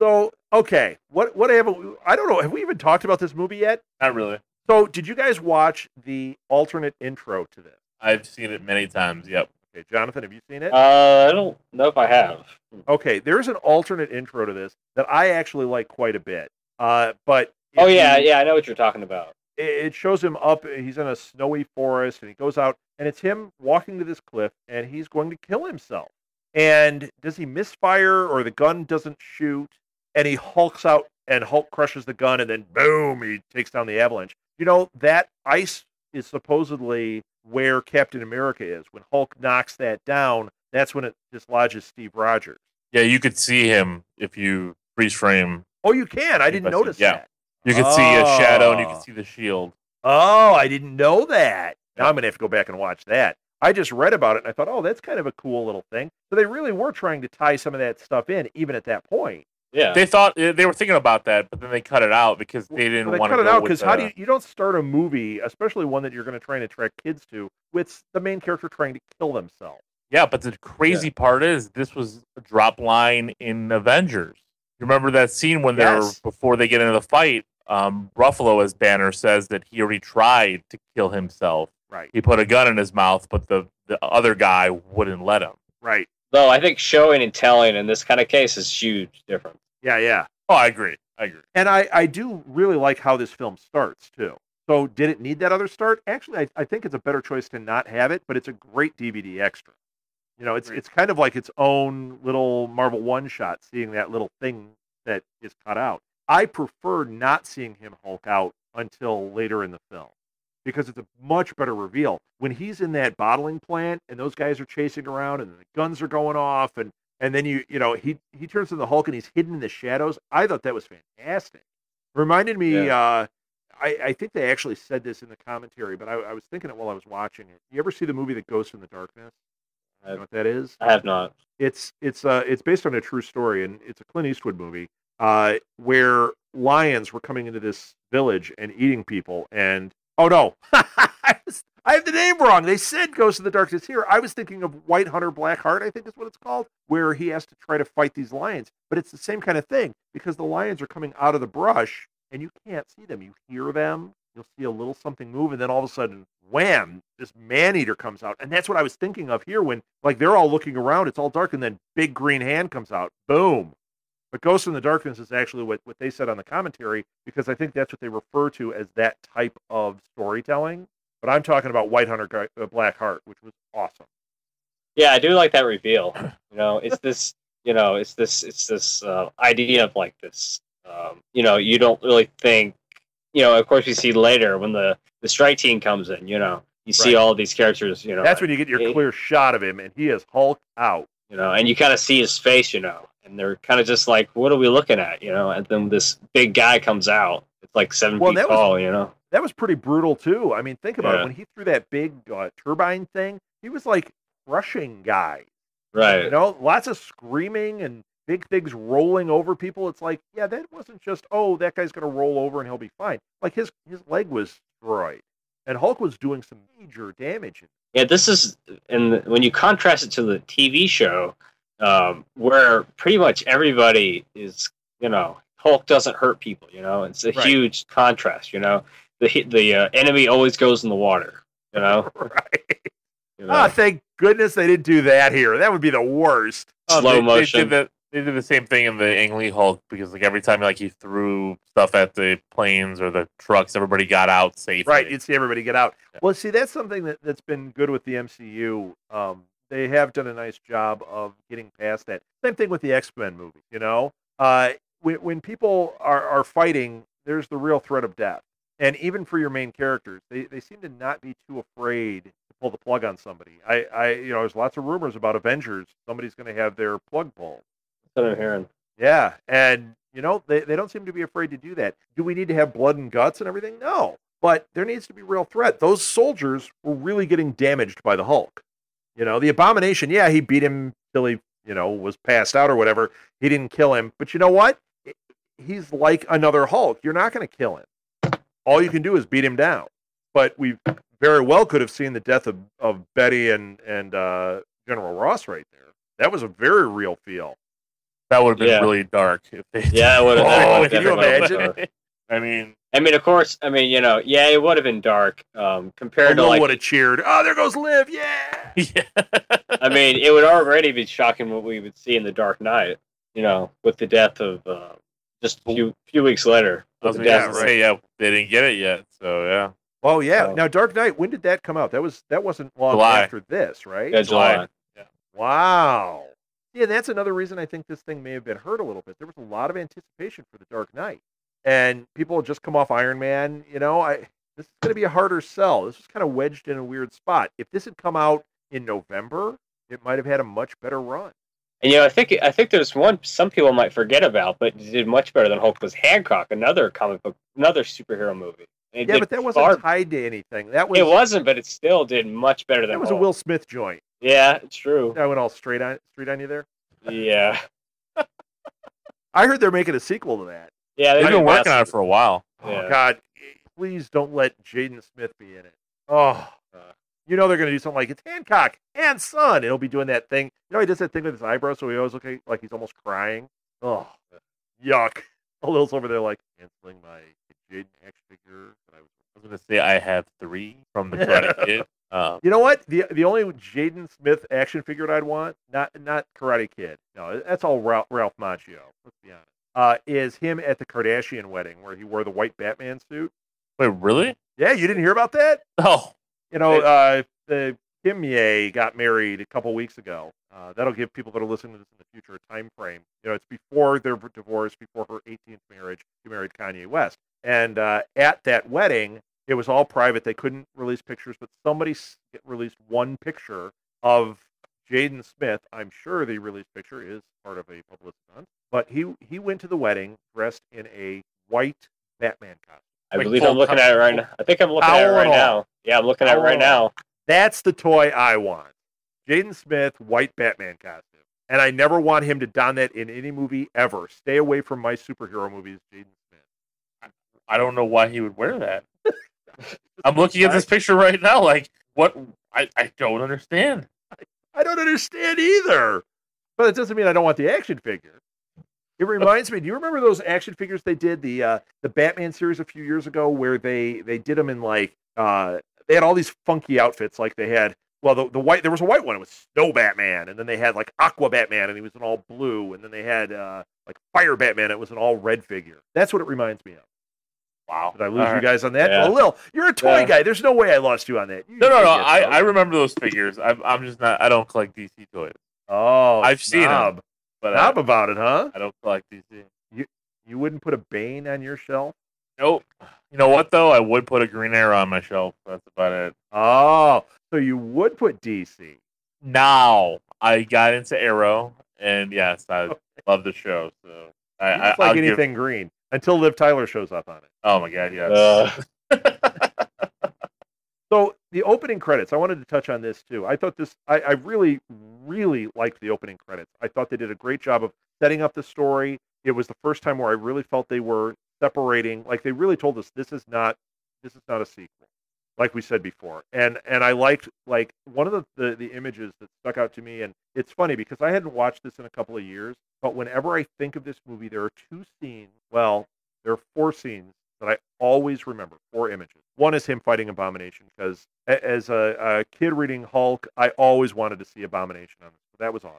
So, okay, what haven't, I don't know, have we even talked about this movie yet? Not really. So, did you guys watch the alternate intro to this? I've seen it many times, yep. Okay, Jonathan, have you seen it? I don't know if I have. Okay, there's an alternate intro to this that I actually like quite a bit. But I know what you're talking about. It shows him up, he's in a snowy forest, and he goes out, and it's him walking to this cliff, and he's going to kill himself. And does he misfire, or the gun doesn't shoot? And he hulks out, and Hulk crushes the gun, and then boom, he takes down the avalanche. You know, that ice is supposedly where Captain America is. When Hulk knocks that down, that's when it dislodges Steve Rogers. Yeah, you could see him if you freeze frame. Oh, you can? I didn't notice that. You could see a shadow, and you could see the shield. Oh, I didn't know that. Now I'm going to have to go back and watch that. I just read about it, and I thought, oh, that's kind of a cool little thing. So they really were trying to tie some of that stuff in, even at that point. Yeah, they were thinking about that, but then they cut it out because they didn't want to. They cut it out because how do you don't start a movie, especially one that you're going to try and attract kids to, with the main character trying to kill themselves. Yeah, but the crazy part is this was a drop line in Avengers. You remember that scene when they're before they get into the fight? Ruffalo, as Banner, says that he already tried to kill himself. Right, he put a gun in his mouth, but the other guy wouldn't let him. Right. Though I think showing and telling in this kind of case is huge difference. Yeah. Oh, I agree. And I do really like how this film starts, too. So did it need that other start? Actually, I think it's a better choice to not have it, but it's a great DVD extra. You know, it's kind of like its own little Marvel one-shot, seeing that little thing that is cut out. I prefer not seeing him Hulk out until later in the film, because it's a much better reveal. When he's in that bottling plant and those guys are chasing around and the guns are going off and then he turns to the Hulk and he's hidden in the shadows. I thought that was fantastic. Reminded me, I think they actually said this in the commentary, but I was thinking it while I was watching it. You ever see the movie The Ghost in the Darkness? You know what that is? I have not. It's based on a true story, and it's a Clint Eastwood movie where lions were coming into this village and eating people, and oh, no. I have the name wrong. They said Ghost in the Darkness here. I was thinking of White Hunter Black Heart, I think is what it's called, where he has to try to fight these lions. But it's the same kind of thing because the lions are coming out of the brush and you can't see them. You hear them. You'll see a little something move, and then all of a sudden, wham, this man-eater comes out. And that's what I was thinking of here when, like, they're all looking around, it's all dark, and then big green hand comes out. Boom. But Ghost in the Darkness is actually what they said on the commentary, because I think that's what they refer to as that type of storytelling. But I'm talking about White Hunter Black Heart, which was awesome. Yeah, I do like that reveal. You know, it's this, you know, it's this idea of like this, you know, you don't really think, you know, of course you see later when the strike team comes in, you know, you see all these characters, you know. That's when you get your clear shot of him, and he is Hulked out. You know, and you kind of see his face, you know, and they're kind of just like, what are we looking at, you know? And then this big guy comes out. It's like 7 feet tall, you know. That was pretty brutal, too. I mean, think about it. When he threw that big turbine thing, he was like crushing guys. Right. You know, lots of screaming and big things rolling over people. It's like, yeah, that wasn't just, oh, that guy's going to roll over and he'll be fine. Like, his leg was destroyed. And Hulk was doing some major damage. Yeah, this is, and when you contrast it to the TV show, where pretty much everybody is, you know, Hulk doesn't hurt people, you know, it's a huge contrast, you know, the enemy always goes in the water, you know. You know? Oh, thank goodness they didn't do that here. That would be the worst. Slow motion. They did the same thing in the Ang Lee Hulk, because like every time like he threw stuff at the planes or the trucks, everybody got out safely. Right, you'd see everybody get out. Yeah. Well, see, that's something that's been good with the MCU. They have done a nice job of getting past that. Same thing with the X-Men movie, you know. When people are fighting, there's the real threat of death. And even for your main characters, they seem to not be too afraid to pull the plug on somebody. You know, there's lots of rumors about Avengers. Somebody's going to have their plug pulled. That's what I'm hearing. Yeah, and, you know, they don't seem to be afraid to do that. Do we need to have blood and guts and everything? No, but there needs to be real threat. Those soldiers were really getting damaged by the Hulk. You know, the Abomination, yeah, he beat him till he, you know, was passed out or whatever. He didn't kill him, but you know what? He's like another Hulk. You're not going to kill him. All you can do is beat him down. But we very well could have seen the death of Betty and General Ross right there. That was a very real feel. That would have been really dark. If they it would have been. Can you imagine? I mean, of course, you know, yeah, it would have been dark compared to like... would have cheered. Oh, there goes Liv, yeah! I mean, it would already be shocking what we would see in The Dark Knight, you know, with the death of just a few weeks later. I was going to say, yeah, they didn't get it yet, so yeah. Oh, yeah. So, now, Dark Knight, when did that come out? That wasn't long after this, right? Yeah, July. Yeah. Wow. Yeah, that's another reason I think this thing may have been hurt a little bit. There was a lot of anticipation for The Dark Knight. And people just come off Iron Man, you know. This is going to be a harder sell. This is kind of wedged in a weird spot. If this had come out in November, it might have had a much better run. And you know, I think there's one some people might forget about, but did much better than Hulk was Hancock, another comic book, another superhero movie. Yeah, but that wasn't tied to anything. It wasn't, but it still did much better than Hulk. That was a Will Smith joint. Yeah, it's true. I went all straight on you there. Yeah. I heard they're making a sequel to that. Yeah, they've been working on it for a while. Yeah. Oh, God. Please don't let Jaden Smith be in it. Oh. You know they're going to do something like, it's Hancock and Son. He'll be doing that thing. You know, he does that thing with his eyebrows, so he always looks like he's almost crying. Oh, yuck. A little over there like, canceling my Jaden X figure. I was going to say I have 3 from the Karate Kid. You know what? The only Jaden Smith action figure I'd want, not Karate Kid. No, that's all Ralph Macchio. Let's be honest. Is him at the Kardashian wedding where he wore the white Batman suit. Wait, really? Yeah, you didn't hear about that? Oh. You know, the Kim Ye got married a couple weeks ago. That'll give people that are listening to this in the future a time frame. You know, it's before their divorce, before her 18th marriage, she married Kanye West. And at that wedding, it was all private. They couldn't release pictures, but somebody released one picture of Jaden Smith. I'm sure the release picture is part of a publicity stunt. But he went to the wedding dressed in a white Batman costume. I believe I'm looking at it right now. I think I'm looking at it right now. Yeah, I'm looking at it right now. That's the toy I want. Jaden Smith, white Batman costume. And I never want him to don that in any movie ever. Stay away from my superhero movies, Jaden Smith. I don't know why he would wear that. I'm looking at this picture right now like, what? I don't understand. I don't understand either. But it doesn't mean I don't want the action figure. It reminds me, do you remember those action figures they did, the Batman series a few years ago, where they did them in, like, they had all these funky outfits. Like they had, well, the white, there was a white one. It was Snow Batman. And then they had like Aqua Batman and he was in all blue. And then they had like Fire Batman. It was an all red figure. That's what it reminds me of. Wow. Did I lose you guys on that? Yeah. Oh, Lil, you're a toy guy. There's no way I lost you on that. You no. I remember those figures. I'm just not, I don't collect DC toys. Oh, I've seen them. But knob about it, huh? I don't collect DC. You wouldn't put a Bane on your shelf? Nope. You know what, though? I would put a Green Arrow on my shelf. That's about it. Oh, so you would put DC. Now, I got into Arrow, and yes, I love the show. So I like anything green, until Liv Tyler shows up on it. Oh, my God, yes. So the opening credits, I wanted to touch on this, too. I thought this, I really, really liked the opening credits. I thought they did a great job of setting up the story. It was the first time where I really felt they were separating. Like, they really told us, this is not a sequel, like we said before. And I liked, like, one of the images that stuck out to me, and it's funny because I hadn't watched this in a couple of years, but whenever I think of this movie, there are two scenes, well, there are four scenes that I always remember, four images. One is him fighting Abomination, because as a kid reading Hulk, I always wanted to see Abomination on it. So that was awesome.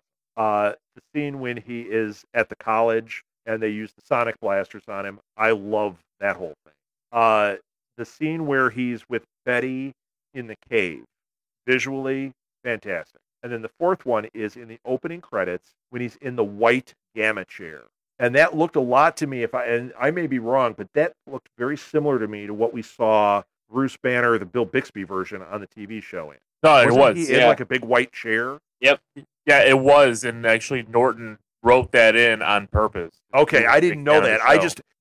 The scene when he is at the college and they use the sonic blasters on him, I love that whole thing. The scene where he's with Betty in the cave, visually fantastic. And then the fourth one is in the opening credits when he's in the white gamma chair. And that looked a lot to me, and I may be wrong, but that looked very similar to me to what we saw Bruce Banner, the Bill Bixby version, on the TV show in. No, it was. He had like a big white chair. Yep. Yeah, it was. And actually, Norton wrote that in on purpose. Okay, I didn't know that.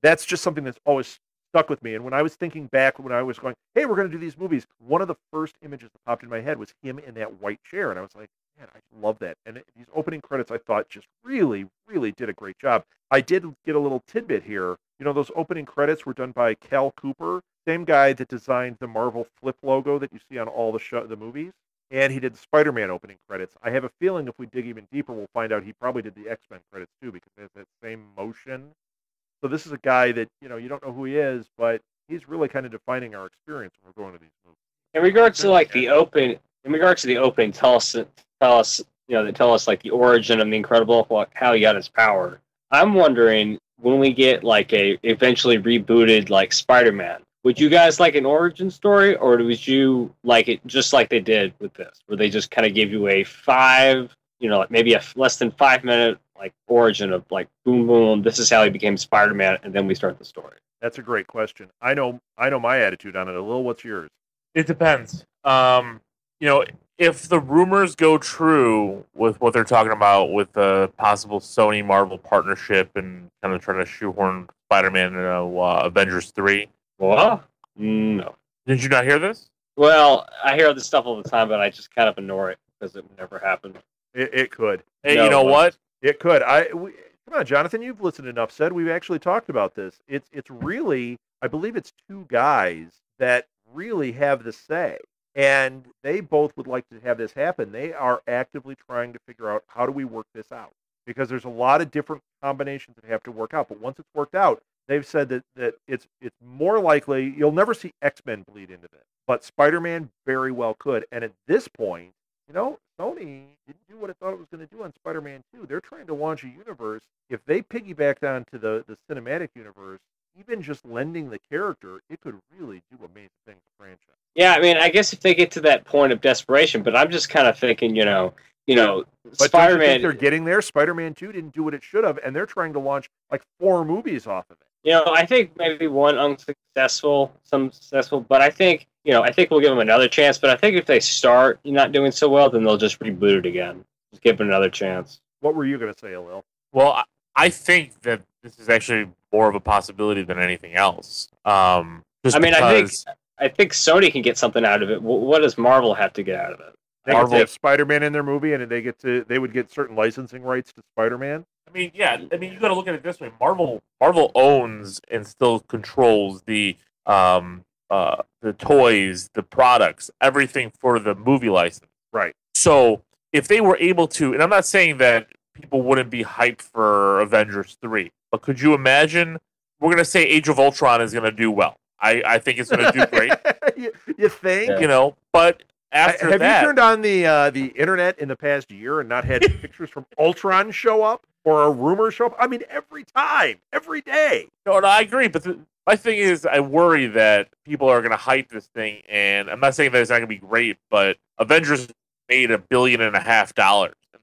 That's just something that's always stuck with me. And when I was thinking back, when I was going, hey, we're going to do these movies, one of the first images that popped in my head was him in that white chair. And I was like, man, I love that. And these opening credits, I thought, just really, really did a great job. I did get a little tidbit here. You know, those opening credits were done by Cal Cooper, same guy that designed the Marvel Flip logo that you see on all the movies. And he did the Spider-Man opening credits. I have a feeling if we dig even deeper, we'll find out he probably did the X-Men credits too, because it has that same motion. So this is a guy that, you know, you don't know who he is, but he's really kind of defining our experience when we're going to these movies. In regards to like the open, tell us, you know, they tell us like the origin of the Incredible Hulk, how he got his power. I'm wondering when we get like a eventually rebooted like Spider-Man. Would you guys like an origin story, or would you like it just like they did with this, where they just kind of give you a less than 5 minute like origin of like boom boom, this is how he became Spider-Man, and then we start the story? That's a great question. I know my attitude on it. Lil, what's yours? It depends. You know, if the rumors go true with what they're talking about with the possible Sony Marvel partnership and kind of trying to shoehorn Spider-Man into Avengers 3. What? No. Did you not hear this? Well, I hear this stuff all the time, but I just kind of ignore it because it never happened. It could. Hey, no, you know what? It could. Come on, Jonathan, you've listened to Enough Said. We've actually talked about this. It's really, I believe it's two guys that really have the say, and they both would like to have this happen. They are actively trying to figure out, how do we work this out? Because there's a lot of different combinations that have to work out, but once it's worked out, they've said that it's more likely you'll never see X-Men bleed into this, but Spider-Man very well could. And at this point, you know, Sony didn't do what it thought it was going to do on Spider-Man 2. They're trying to launch a universe. If they piggybacked onto the cinematic universe, even just lending the character, it could really do amazing things to franchise. Yeah, I mean, I guess if they get to that point of desperation, but I'm just kind of thinking, you know, but Spider-Man, don't you think they're getting there? Spider-Man 2 didn't do what it should have, and they're trying to launch like four movies off of it. You know, I think maybe one unsuccessful, some successful, but I think, you know, I think we'll give them another chance. But I think if they start not doing so well, then they'll just reboot it again. Just give them another chance. What were you going to say, Lil? Well, I think that this is actually more of a possibility than anything else. I think Sony can get something out of it. What does Marvel have to get out of it? They Marvel have Spider-Man in their movie, and they would get certain licensing rights to Spider-Man. I mean, you got to look at it this way. Marvel owns and still controls the toys, the products, everything for the movie license. Right. So if they were able to, and I'm not saying that people wouldn't be hyped for Avengers 3, but could you imagine? We're going to say Age of Ultron is going to do well. I think it's going to do great. You think? Yeah. You know, but after that... Have you turned on the internet in the past year and not had pictures from Ultron show up or a rumor show up? I mean, every time, every day. No, I agree. But my thing is, I worry that people are going to hype this thing. And I'm not saying that it's not going to be great, but Avengers made $1.5 billion.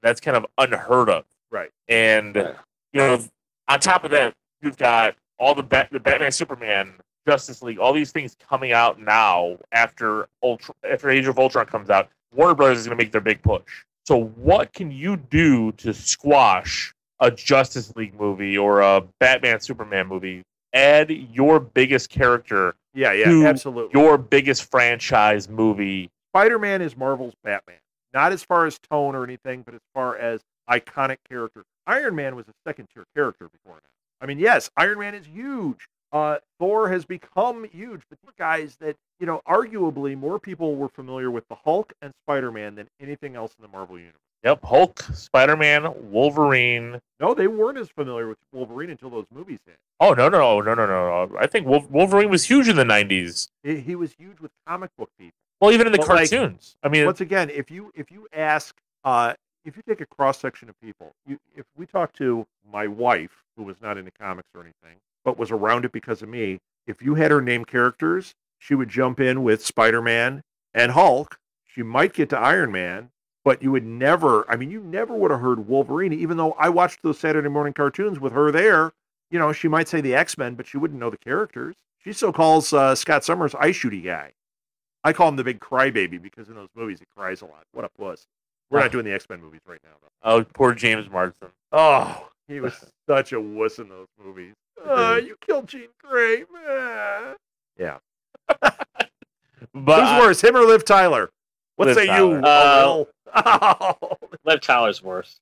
That's kind of unheard of. Right. And, you know, on top of that, you've got all the Batman, Superman, Justice League, all these things coming out now after Age of Ultron comes out. Warner Brothers is going to make their big push. So what can you do to squash a Justice League movie or a Batman, Superman movie? Add your biggest character to absolutely. Your biggest franchise movie. Spider-Man is Marvel's Batman. Not as far as tone or anything, but as far as iconic character. Iron Man was a second-tier character before now. I mean, yes, Iron Man is huge. Thor has become huge. But the guys that, you know, arguably more people were familiar with the Hulk and Spider-Man than anything else in the Marvel universe. Yep, Hulk, Spider-Man, Wolverine. No, they weren't as familiar with Wolverine until those movies hit. Oh, no. I think Wolverine was huge in the 90s. He was huge with comic book people. Well, even in the cartoons. Like, I mean, once again, if you ask, if you take a cross section of people, if we talk to my wife, who was not into comics or anything, but was around it because of me, if you had her name characters, she would jump in with Spider-Man and Hulk. She might get to Iron Man, but you would never. I mean, you never would have heard Wolverine, even though I watched those Saturday morning cartoons with her there. You know, she might say the X-Men, but she wouldn't know the characters. She still calls Scott Summers Ice Shooty Guy. I call him the big crybaby because in those movies he cries a lot. What a puss. We're not doing the X-Men movies right now, though. Oh, poor James Marsden. Oh, he was such a wuss in those movies. Oh, you killed Jean Grey. Yeah. But who's worse, him or Liv Tyler? What Liv say Tyler. You? Liv Tyler's worse.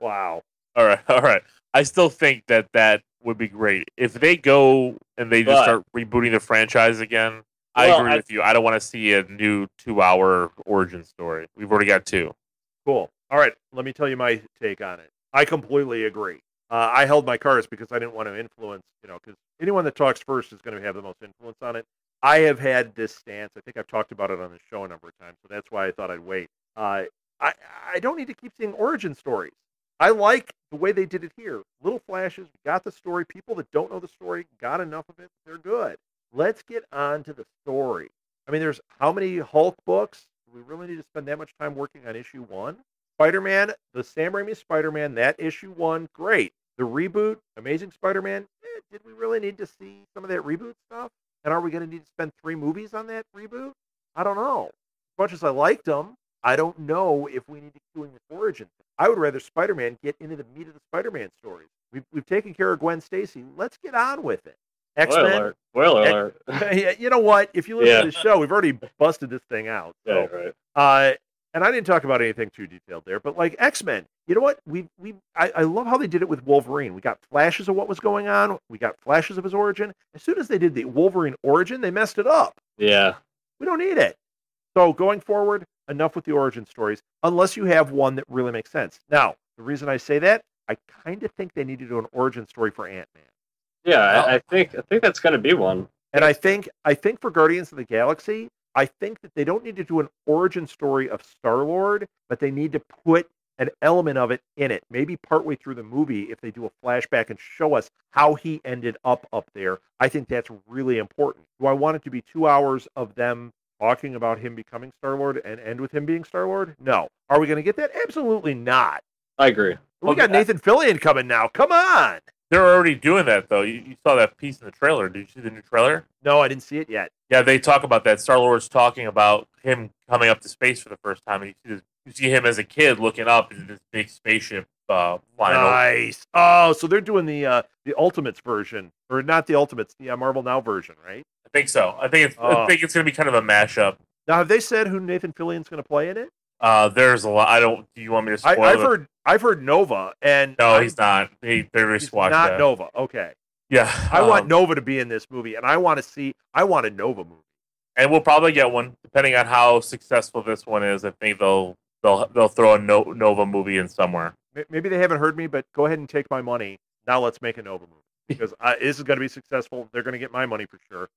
Wow. All right. I still think that would be great if they go and they just start rebooting the franchise again. I agree with you. I don't want to see a new 2-hour origin story. We've already got 2. Cool. All right. Let me tell you my take on it. I completely agree. I held my cards because I didn't want to influence, you know, because anyone that talks first is going to have the most influence on it. I have had this stance. I think I've talked about it on the show a number of times, so that's why I thought I'd wait. I don't need to keep seeing origin stories. I like the way they did it here. Little flashes, we got the story. People that don't know the story got enough of it. They're good. Let's get on to the story. I mean, there's how many Hulk books? Do we really need to spend that much time working on issue 1? Spider-Man, the Sam Raimi Spider-Man, that issue 1, great. The reboot, Amazing Spider-Man, did we really need to see some of that reboot stuff? And are we going to need to spend 3 movies on that reboot? I don't know. As much as I liked them, I don't know if we need to keep doing this origin thing. I would rather Spider-Man get into the meat of the Spider-Man stories. We've taken care of Gwen Stacy. Let's get on with it. X-Men. Spoiler alert. You know what? If you listen to the show, we've already busted this thing out. So. Yeah, right. And I didn't talk about anything too detailed there, but like X-Men, you know what? I love how they did it with Wolverine. We got flashes of what was going on. We got flashes of his origin. As soon as they did the Wolverine origin, they messed it up. Yeah. We don't need it. So going forward, enough with the origin stories, unless you have one that really makes sense. Now, the reason I say that, I kind of think they need to do an origin story for Ant-Man. Yeah, I think that's going to be one. And I think for Guardians of the Galaxy, I think that they don't need to do an origin story of Star-Lord, but they need to put an element of it in it. Maybe partway through the movie, if they do a flashback and show us how he ended up there, I think that's really important. Do I want it to be 2 hours of them talking about him becoming Star-Lord and end with him being Star-Lord? No. Are we going to get that? Absolutely not. I agree. We got Nathan Fillion coming now. Come on. They're already doing that, though. You saw that piece in the trailer. Did you see the new trailer? No, I didn't see it yet. Yeah, they talk about that. Star-Lord's talking about him coming up to space for the first time. And you see him as a kid looking up into this big spaceship flying over. Nice. Oh, so they're doing the Ultimates version. Or not the Ultimates, the Marvel Now version, right? I think so. I think it's going to be kind of a mashup. Now, have they said who Nathan Fillion's going to play in it? There's a lot. Do you want me to spoil it? I've heard Nova, and no, he's not. They re-squashed that. Not Nova. Okay. Yeah, I want Nova to be in this movie, and I want a Nova movie, and we'll probably get one depending on how successful this one is. I think they'll throw a Nova movie in somewhere. Maybe they haven't heard me, but go ahead and take my money. Now let's make a Nova movie. because this is going to be successful. They're going to get my money for sure.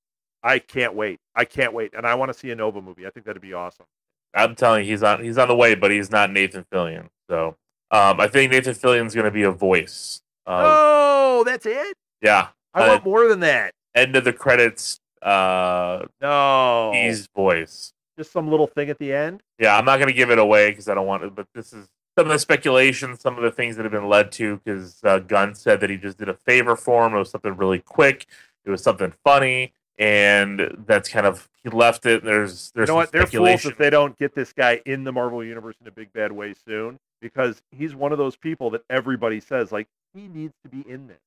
I can't wait. I can't wait. And I want to see a Nova movie. I think that'd be awesome. I'm telling you, he's on the way, but he's not Nathan Fillion. So I think Nathan Fillion's going to be a voice. Oh, that's it? Yeah. I want more than that. End of the credits. No. His voice. Just some little thing at the end? Yeah, I'm not going to give it away because I don't want it, but this is some of the speculation, some of the things that have been led to, because Gunn said that he just did a favor for him. It was something really quick. It was something funny. And that's kind of, he left it. There's you know what? They're fools if they don't get this guy in the Marvel Universe in a big, bad way soon, because he's one of those people that everybody says, like, he needs to be in this.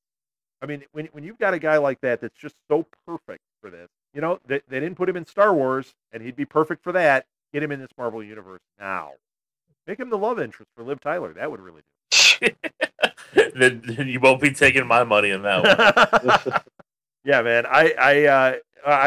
I mean, when you've got a guy like that that's just so perfect for this, you know, they didn't put him in Star Wars, and he'd be perfect for that. Get him in this Marvel Universe now. Make him the love interest for Liv Tyler. That would really do it. Then you won't be taking my money in that one. Yeah, man. I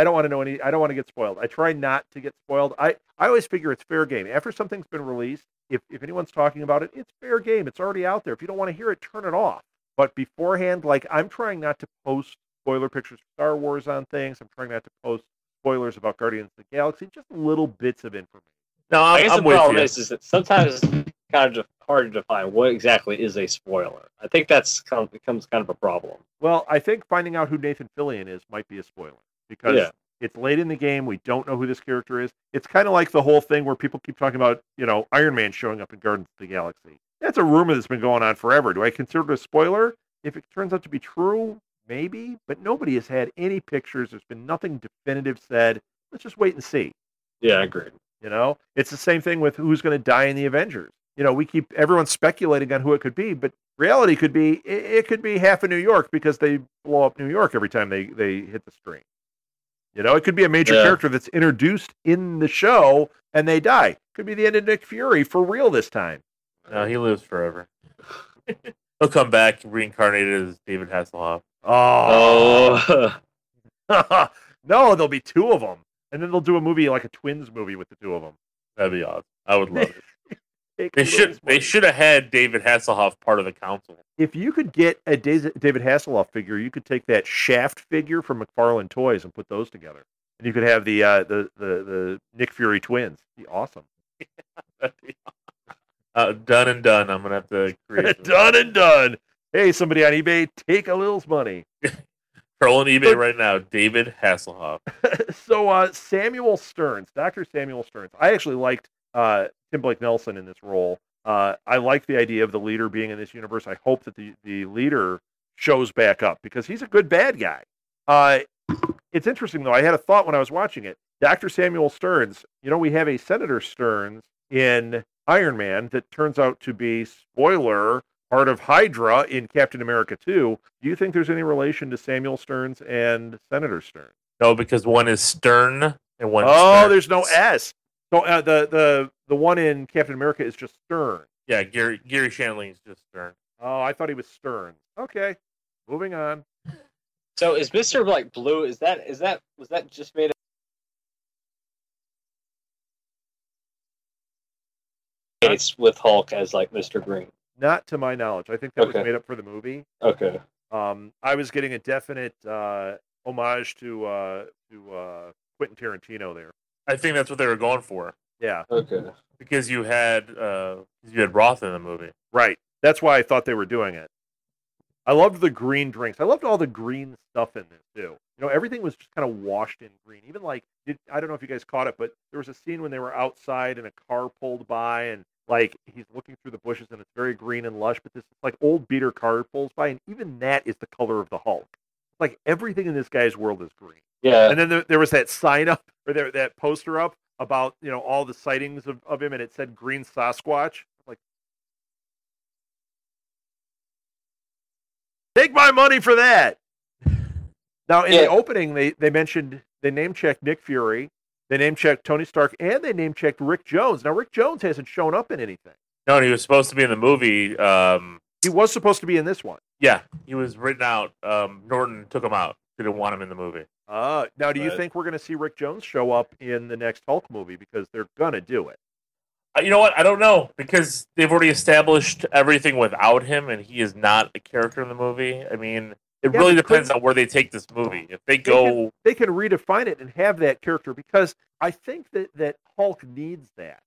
don't want to know any. I don't want to get spoiled. I try not to get spoiled. I always figure it's fair game. After something's been released, if anyone's talking about it, it's fair game. It's already out there. If you don't want to hear it, turn it off. But beforehand, like, I'm trying not to post spoiler pictures for Star Wars on things. I'm trying not to post spoilers about Guardians of the Galaxy. Just little bits of information. No, I guess I'm the problem with is that sometimes it's kind of hard to define what exactly is a spoiler. I think that's becomes kind of a problem. Well, I think finding out who Nathan Fillion is might be a spoiler, because it's late in the game. We don't know who this character is. It's kind of like the whole thing where people keep talking about, you know, Iron Man showing up in Guardians of the Galaxy. That's a rumor that's been going on forever. Do I consider it a spoiler? If it turns out to be true, maybe, but nobody has had any pictures. There's been nothing definitive said. Let's just wait and see. Yeah, I agree. You know, it's the same thing with who's going to die in the Avengers. You know, we keep everyone speculating on who it could be, but reality could be it could be half of New York, because they blow up New York every time they hit the screen. You know, it could be a major character that's introduced in the show and they die. Could be the end of Nick Fury for real this time. No, he lives forever. He'll come back reincarnated as David Hasselhoff. Oh. No, there'll be two of them. And then they'll do a movie, like a Twins movie, with the two of them. That'd be awesome. I would love it. They should have had David Hasselhoff part of the council. If you could get a David Hasselhoff figure, you could take that Shaft figure from McFarlane Toys and put those together, and you could have the Nick Fury twins. It'd be awesome. Yeah, that'd be awesome. Done and done. I'm gonna have to create done and done. Hey, somebody on eBay, take a little's money. Scrolling eBay right now, David Hasselhoff. So Samuel Stearns, Dr. Samuel Stearns. I actually liked Tim Blake Nelson in this role. I like the idea of the Leader being in this universe. I hope that the Leader shows back up, because he's a good bad guy. It's interesting, though. I had a thought when I was watching it. Dr. Samuel Stearns, you know, we have a Senator Stearns in Iron Man that turns out to be, spoiler, part of Hydra in Captain America 2. Do you think there's any relation to Samuel Stearns and Senator Stearns? No, because one is Stern and one is Stearns. There's no S. So the one in Captain America is just Stern. Yeah, Gary Shandling is just Stern. Oh, I thought he was Stearns. Okay, moving on. So is Mr. like Blue, was that just made up? It's with Hulk as like Mr. Green. Not to my knowledge. I think that was made up for the movie. Okay. I was getting a definite homage to Quentin Tarantino there. I think that's what they were going for. Yeah. Okay. Because you had Roth in the movie. Right. That's why I thought they were doing it. I loved the green drinks. I loved all the green stuff in this too. You know, everything was just kind of washed in green. Even like, I don't know if you guys caught it, but there was a scene when they were outside and a car pulled by, and like, he's looking through the bushes, and it's very green and lush, but this like old beater car pulls by, and even that is the color of the Hulk. Like, everything in this guy's world is green. Yeah. And then there was that sign up, or that poster up about, you know, all the sightings of him, and it said Green Sasquatch. Like, take my money for that. Now, in the opening, they mentioned, they name-checked Nick Fury. They name-checked Tony Stark, and they name-checked Rick Jones. Now, Rick Jones hasn't shown up in anything. No, and he was supposed to be in the movie. He was supposed to be in this one. Yeah, he was written out. Norton took him out. Didn't want him in the movie. Now, do you think we're going to see Rick Jones show up in the next Hulk movie? Because they're going to do it. You know what? I don't know, because they've already established everything without him, and he is not a character in the movie. I mean, It really depends on where they take this movie. If they go... They can redefine it and have that character, because I think that Hulk needs that.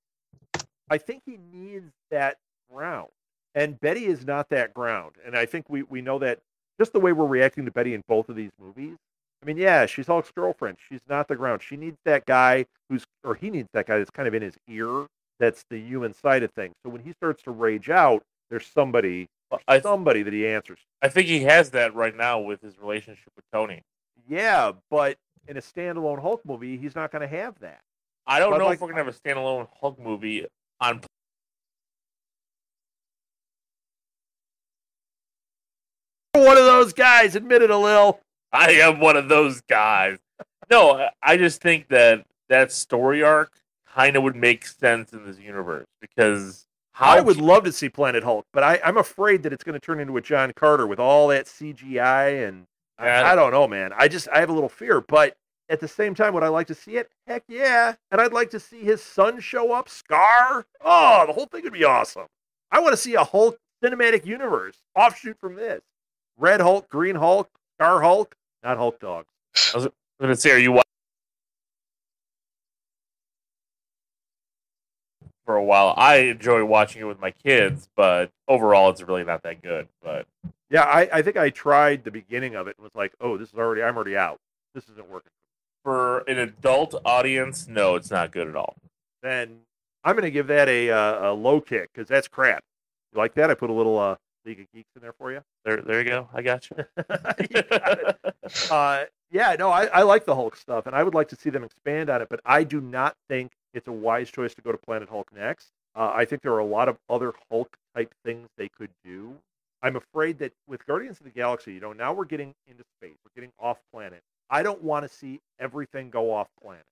I think he needs that ground. And Betty is not that ground. And I think we know that just the way we're reacting to Betty in both of these movies. I mean, yeah, she's Hulk's girlfriend. She's not the ground. She needs that guy he needs that guy that's kind of in his ear. That's the human side of things. So when he starts to rage out, there's somebody that he answers. I think he has that right now with his relationship with Tony. Yeah, but in a standalone Hulk movie, he's not going to have that. I don't know if we're going to have a standalone Hulk movie on. One of those guys, admit it, Alil. I am one of those guys. No, I just think that story arc kind of would make sense in this universe, because I would love to see Planet Hulk, but I'm afraid that it's going to turn into a John Carter with all that CGI, and I don't know, man. I have a little fear, but at the same time, would I like to see it? Heck yeah. And I'd like to see his son show up, Scar. Oh, the whole thing would be awesome. I want to see a Hulk cinematic universe offshoot from this. Red Hulk, Green Hulk, Scar Hulk, not Hulk Dog. I was going to say, are you watching for a while? I enjoy watching it with my kids, but overall it's really not that good. But yeah, I think I tried the beginning of it and was like, oh, this is I'm already out. This isn't working. For an adult audience, no, it's not good at all. Then I'm going to give that a low kick, because that's crap. You like that? I put a little League of Geeks in there for you. There you go. I got you. You got it. I like the Hulk stuff, and I would like to see them expand on it, but I do not think it's a wise choice to go to Planet Hulk next. I think there are a lot of other Hulk-type things they could do. I'm afraid that with Guardians of the Galaxy, now we're getting into space. We're getting off-planet. I don't want to see everything go off-planet.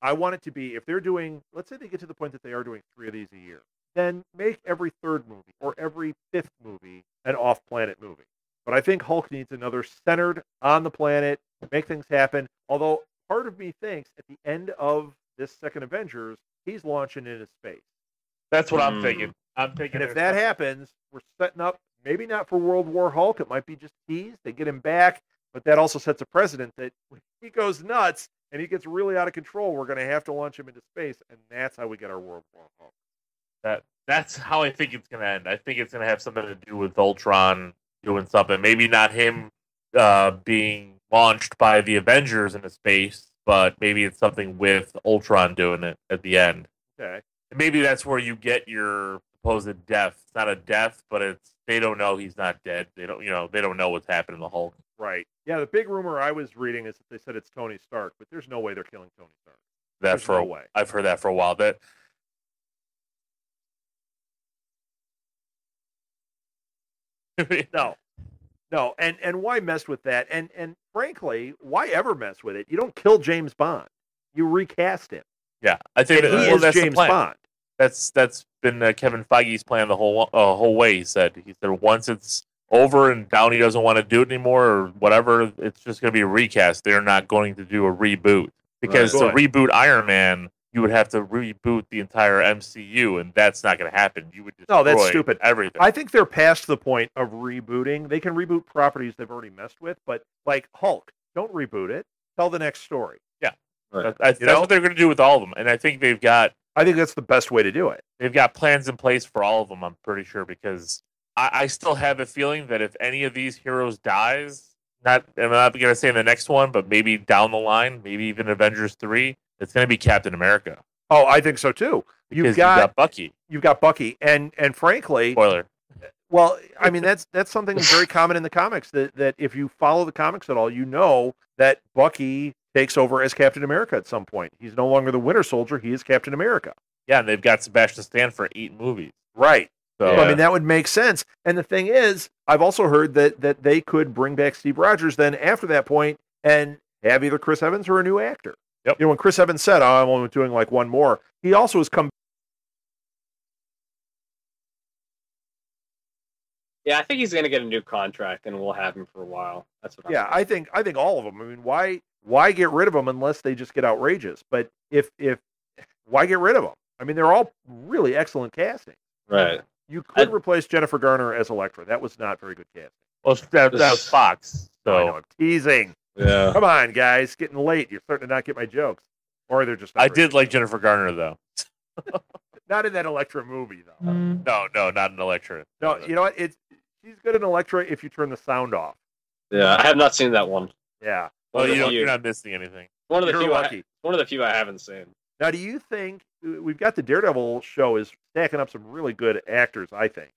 I want it to be, if they're doing, let's say they get to the point that they are doing 3 of these a year, then make every 3rd movie or every 5th movie an off-planet movie. But I think Hulk needs another centered on the planet, make things happen. Although part of me thinks at the end of this 2nd Avengers, he's launching into space. That's what I'm thinking. And if that happens, we're setting up, maybe not for World War Hulk, it might be just teased, they get him back, but that also sets a precedent that when he goes nuts and he gets really out of control, we're going to have to launch him into space, and that's how we get our World War Hulk. That's how I think it's going to end. I think it's going to have something to do with Ultron doing something. Maybe not him being launched by the Avengers into space, but maybe it's something with Ultron doing it at the end. Okay. And maybe that's where you get your supposed death. It's not a death, but it's they don't know he's not dead. They don't know what's happened to the Hulk. Right. Yeah, the big rumor I was reading is that they said it's Tony Stark, but there's no way they're killing Tony Stark. I've heard that for a while. No. And why mess with that? And frankly, why ever mess with it? You don't kill James Bond. You recast him. Yeah, I think that's James Bond. That's been Kevin Feige's plan the whole way. He said once it's over and Downey doesn't want to do it anymore or whatever, it's just going to be a recast. They're not going to do a reboot, because to reboot Iron Man, you would have to reboot the entire MCU, and that's not going to happen. You would destroy that's stupid. Everything. I think they're past the point of rebooting. They can reboot properties they've already messed with, but like Hulk, don't reboot it. Tell the next story. Yeah, right. That's what they're going to do with all of them, and I think they've got. I think that's the best way to do it. They've got plans in place for all of them. I'm pretty sure, because I still have a feeling that if any of these heroes dies, I'm not going to say in the next one, but maybe down the line, maybe even Avengers 3. It's going to be Captain America. Oh, I think so too. You've got Bucky. You've got Bucky, and frankly, spoiler. Well, I mean that's something very common in the comics that if you follow the comics at all, that Bucky takes over as Captain America at some point. He's no longer the Winter Soldier; he is Captain America. Yeah, and they've got Sebastian Stan for 8 movies, right? So yeah. I mean that would make sense. And the thing is, I've also heard that they could bring back Steve Rogers then after that point and have either Chris Evans or a new actor. Yep. When Chris Evans said, I'm only doing like one more, he also has come. Yeah, I think he's going to get a new contract, and we'll have him for a while. That's what. Yeah, I think all of them. I mean, why get rid of them unless they just get outrageous? But if why get rid of them? I mean, they're all really excellent casting. Right. You could replace Jennifer Garner as Elektra. That was not very good casting. Well, that was Fox. So I know, I'm teasing. Yeah. Come on, guys. It's getting late. You're starting to not get my jokes. Or they're just... I did like Jennifer Garner, though. Not in that Elektra movie, though. Mm. No, not in Elektra. No, you know what? She's good in Elektra if you turn the sound off. Yeah, I have not seen that one. Yeah. Well, you're not missing anything. One of the few I haven't seen. Now, do you think... We've got the Daredevil show is stacking up some really good actors, I think.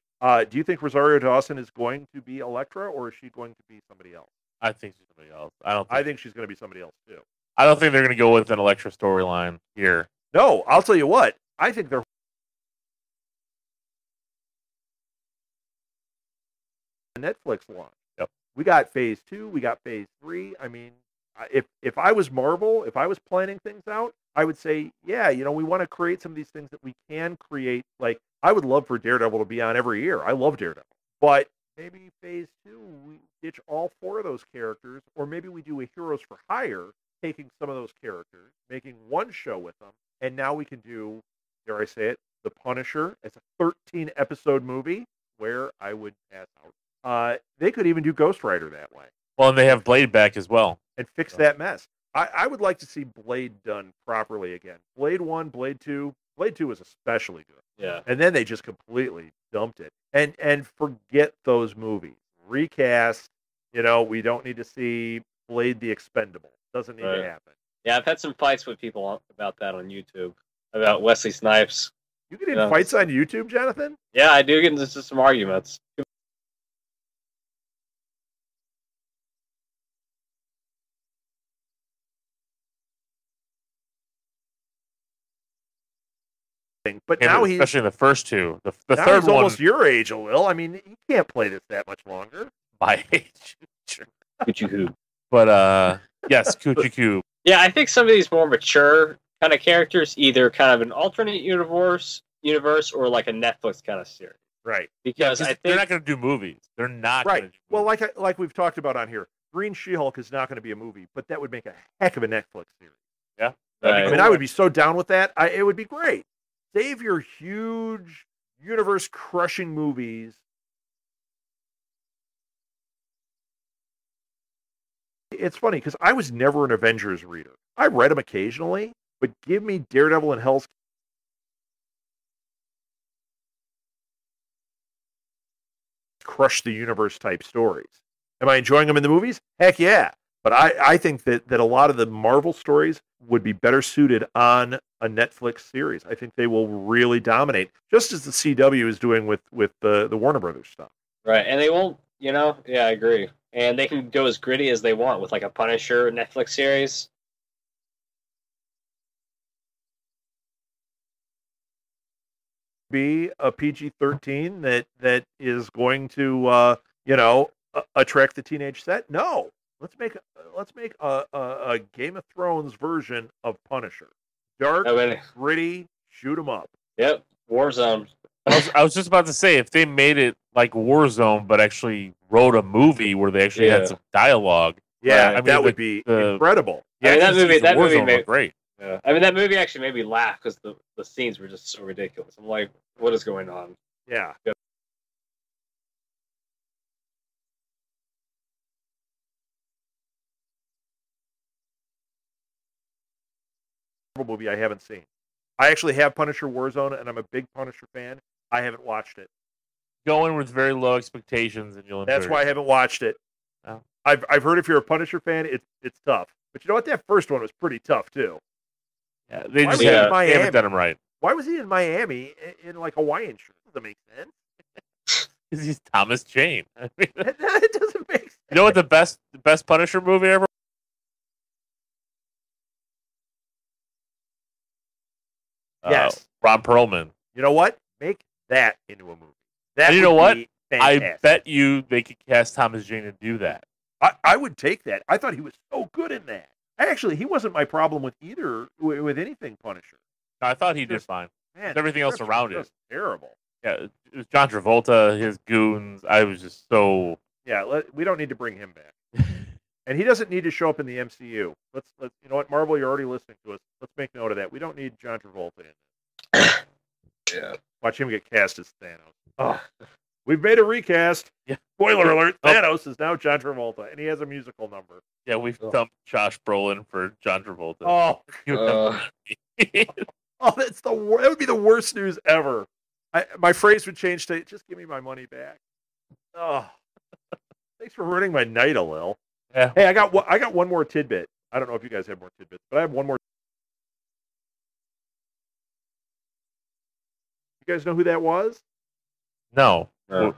Do you think Rosario Dawson is going to be Elektra, or is she going to be somebody else? I think she's somebody else. I think she's going to be somebody else, too. I don't think they're going to go with an Elektra storyline here. No, I'll tell you what. I think they're... Netflix launch. Yep. We got phase 2. We got phase 3. I mean, if I was Marvel, if I was planning things out, I would say, yeah, you know, we want to create some of these things that we can create. Like, I would love for Daredevil to be on every year. I love Daredevil. But maybe phase 2, we ditch all 4 of those characters, or maybe we do a Heroes for Hire, taking some of those characters, making one show with them, and now we can do, dare I say it, The Punisher. It's a 13-episode movie where I would pass out. They could even do Ghost Rider that way. Well, and they have Blade back as well. And fix that mess. I would like to see Blade done properly again. Blade 1, Blade 2. Blade 2 was especially good. Yeah. And then they just completely dumped it. And forget those movies. Recast. You know, we don't need to see Blade the Expendable. Doesn't need to happen. Yeah, I've had some fights with people about that on YouTube. About Wesley Snipes. You get in fights on YouTube, Jonathan? Yeah, I do get into some arguments. But yeah, now especially in the first two, the now third he's almost one, your age, Alil. I mean, you can't play this that much longer. My age, sure. Coochie Coob. But yes, Coochie Coob. Yeah, I think some of these more mature kind of characters, either kind of an alternate universe, or like a Netflix kind of series, right? Because I think they're not going to do movies. They're not right. Well, like we've talked about on here, Green She-Hulk is not going to be a movie, but that would make a heck of a Netflix series. Yeah, right. I mean, I would be so down with that. It would be great. Save your huge, universe-crushing movies. It's funny, because I was never an Avengers reader. I read them occasionally, but give me Daredevil and Hell's... crush the universe type stories. Am I enjoying them in the movies? Heck yeah. But I think that a lot of the Marvel stories would be better suited on a Netflix series. I think they will really dominate, just as the CW is doing with the Warner Brothers stuff. Right, and they won't, you know, yeah, I agree. And they can go as gritty as they want with, like, a Punisher Netflix series. Be a PG-13 that is going to, you know, attract the teenage set? No. Let's make a Game of Thrones version of Punisher. Dark, gritty, shoot 'em up. Yep, Warzone. I was just about to say, if they made it like Warzone, but actually wrote a movie where they actually had some dialogue. Yeah, I mean, that would be incredible. Yeah, I mean, that movie made great. Yeah. I mean, that movie actually made me laugh because the scenes were just so ridiculous. I'm like, what is going on? Yeah. Movie I haven't seen. I actually have Punisher Warzone, and I'm a big Punisher fan. I haven't watched it. Go in with very low expectations, and you'll. That's why I haven't watched it. Oh. I've heard if you're a Punisher fan, it's tough. But you know what? That first one was pretty tough too. Yeah, they just haven't done him right. Why was he in Miami in like Hawaiian shirt? Doesn't make sense. Because he's Thomas Jane. I mean, that doesn't make sense. You know what? The best Punisher movie ever. Yes, Rob Perlman. You know what? Make that into a movie. That you know what? Fantastic. I bet you they could cast Thomas Jane to do that. I would take that. I thought he was so good in that. Actually, he wasn't my problem with either with anything Punisher. No, I thought he did fine. Man, everything else around it was terrible. Yeah, it was John Travolta, his goons. I was just so we don't need to bring him back, and he doesn't need to show up in the MCU. Let's you know what, Marvel, you're already listening to us. Let's make note of that. We don't need John Travolta in. Yeah. Watch him get cast as Thanos. Oh. We've made a recast. Yeah. Spoiler alert, Thanos is now John Travolta, and he has a musical number. Yeah, we've dumped Josh Brolin for John Travolta. Oh, that's the that would be the worst news ever. My phrase would change to, just give me my money back. Oh, thanks for ruining my night a little. Yeah. Hey, I got one more tidbit. I don't know if you guys have more tidbits, but I have one more. You guys know who that was? No.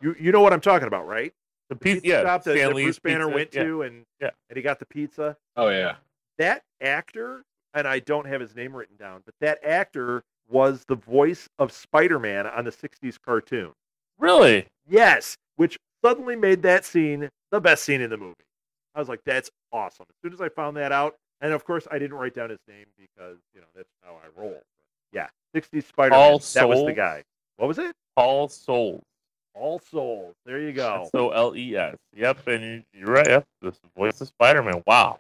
You know what I'm talking about, right? The pizza shop that Bruce Banner went to and he got the pizza. Oh, yeah. That actor, and I don't have his name written down, but that actor was the voice of Spider-Man on the 60s cartoon. Really? Yes, which suddenly made that scene the best scene in the movie. I was like, that's awesome. As soon as I found that out, and of course, I didn't write down his name because, that's how I roll. Yeah, 60s Spider-Man, that was the guy. What was it? All Souls. All Souls. There you go. SOLES. Yep, and you're right. Yep, this voice of Spider-Man. Wow,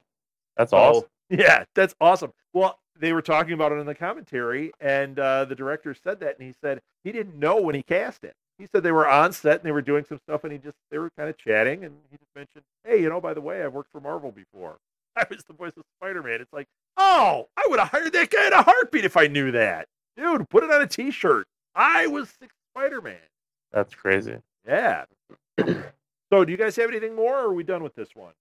that's awesome. Yeah, that's awesome. Well, they were talking about it in the commentary, and the director said that, and he said he didn't know when he cast it. He said they were on set and they were doing some stuff, and they were kind of chatting, and he just mentioned, hey, by the way, I've worked for Marvel before. I was the voice of Spider-Man. It's like, oh, I would have hired that guy in a heartbeat if I knew that. Dude, put it on a T-shirt. I was Spider-Man. That's crazy. Yeah. So, do you guys have anything more, or are we done with this one?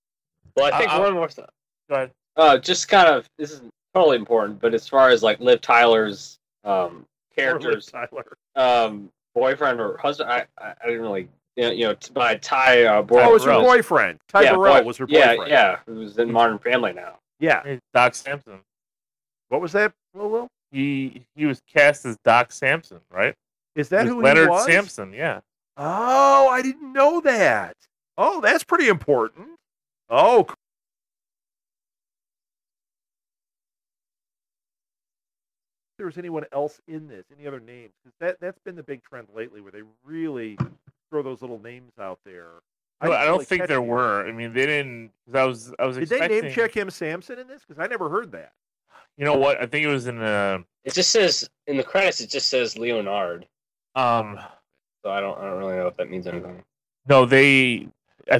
Well, I think one more stuff. Go ahead. Just kind of, this isn't totally important, but as far as, like, Liv Tyler's character's boyfriend or husband, I didn't really, by Ty Burrell. Oh, it was her boyfriend. Ty Burrell was her boyfriend. Yeah, who's in Modern Family now. Yeah. Doc Samson. What was that, Will? He was cast as Doc Samson, right? Is that who Leonard he was? Leonard Samson, yeah. Oh, I didn't know that. Oh, that's pretty important. Oh, cool. If there was anyone else in this, any other names? Because that's been the big trend lately, where they really throw those little names out there. No, I don't think there were. I mean, they didn't. Cause I was. Did they name check him Samson in this? Because I never heard that. You know what? I think it was in the. It just says in the credits. It just says Leonard. So I don't really know if that means anything. No, I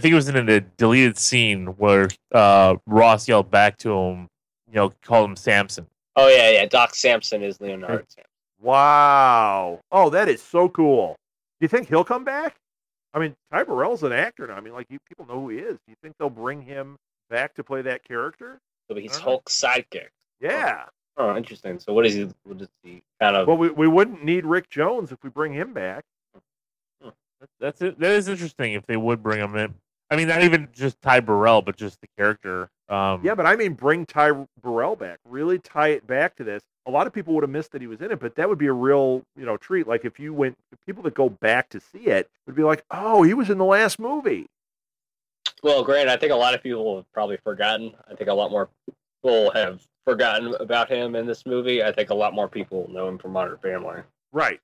think it was in a deleted scene where Ross yelled back to him. Called him Samson. Oh yeah. Doc Samson is Leonard. Wow. Oh, that is so cool. Do you think he'll come back? I mean, Ty Burrell's an actor now. I mean, like people know who he is. Do you think they'll bring him back to play that character? So he's Hulk's sidekick. Yeah. Oh, interesting. So what is he? What is he kind of? Well, we wouldn't need Rick Jones if we bring him back. Huh. That's it. That is interesting. If they would bring him in, I mean, not even just Ty Burrell, but just the character. Yeah, but I mean, bring Ty Burrell back. Really tie it back to this. A lot of people would have missed that he was in it, but that would be a real, treat. Like if you went, people that go back to see it would be like, oh, he was in the last movie. Well, Grant, I think a lot of people have probably forgotten. I think a lot more people have forgotten about him in this movie. I think a lot more people know him from Modern Family. Right.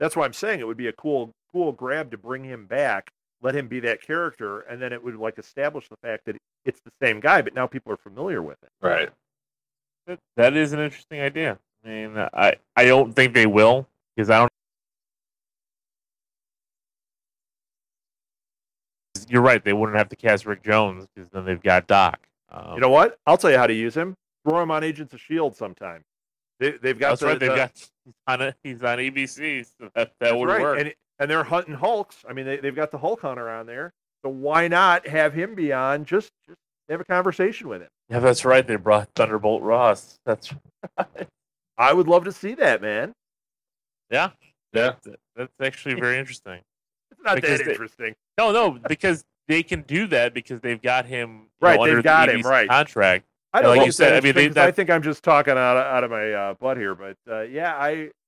That's why I'm saying it would be a cool grab to bring him back, let him be that character, and then it would like establish the fact that it's the same guy, but now people are familiar with it. Right. That is an interesting idea. I mean, I don't think they will, because I don't. You're right. They wouldn't have to cast Rick Jones, because then they've got Doc. You know what? I'll tell you how to use him. Throw him on Agents of S.H.I.E.L.D. sometime. They've got. That's right. They've got. He's on ABC. So that would work. And they're hunting Hulks. I mean, they've got the Hulk Hunter on there. So why not have him be on? Just have a conversation with him. Yeah, that's right. They brought Thunderbolt Ross. That's right. I would love to see that, man. Yeah. That's actually very interesting. It's not because that interesting. No, because they can do that because they've got him under they've got the him right contract. I don't like you said. I mean, I think I'm just talking out of my butt here, but yeah,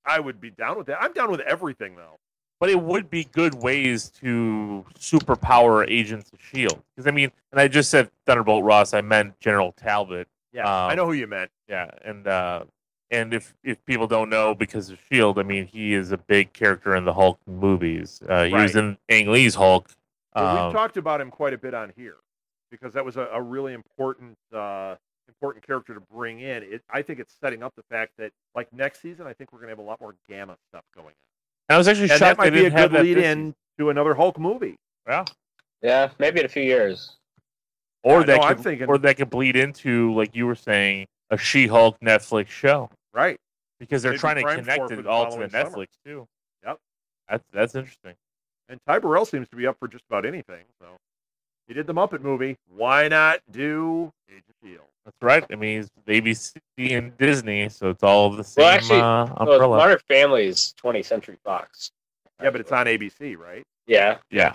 I would be down with that. I'm down with everything though. But it would be good ways to superpower Agents of S.H.I.E.L.D. Because I mean, and I just said Thunderbolt Ross. I meant General Talbot. Yeah, I know who you meant. Yeah, and if people don't know because of S.H.I.E.L.D., I mean, he is a big character in the Hulk movies. He was in Ang Lee's Hulk. Well, we've talked about him quite a bit on here because that was a really important. Important character to bring in. I think it's setting up the fact that, like next season, I think we're going to have a lot more Gamma stuff going on. I was actually shocked that might be a good lead-in do another Hulk movie. Yeah. Yeah, maybe in a few years. Or yeah, that could bleed into, like you were saying, a She-Hulk Netflix show. Right. Because they're trying to connect it all to Netflix, too. Yep. That's interesting. And Ty Burrell seems to be up for just about anything. So he did the Muppet movie. Why not do Age of Shield? That's right. I mean, it's ABC and Disney, so it's all the same. Well, actually, umbrella. Modern Family is 20th Century Fox. Yeah, but it's on ABC, right? Yeah. Yeah.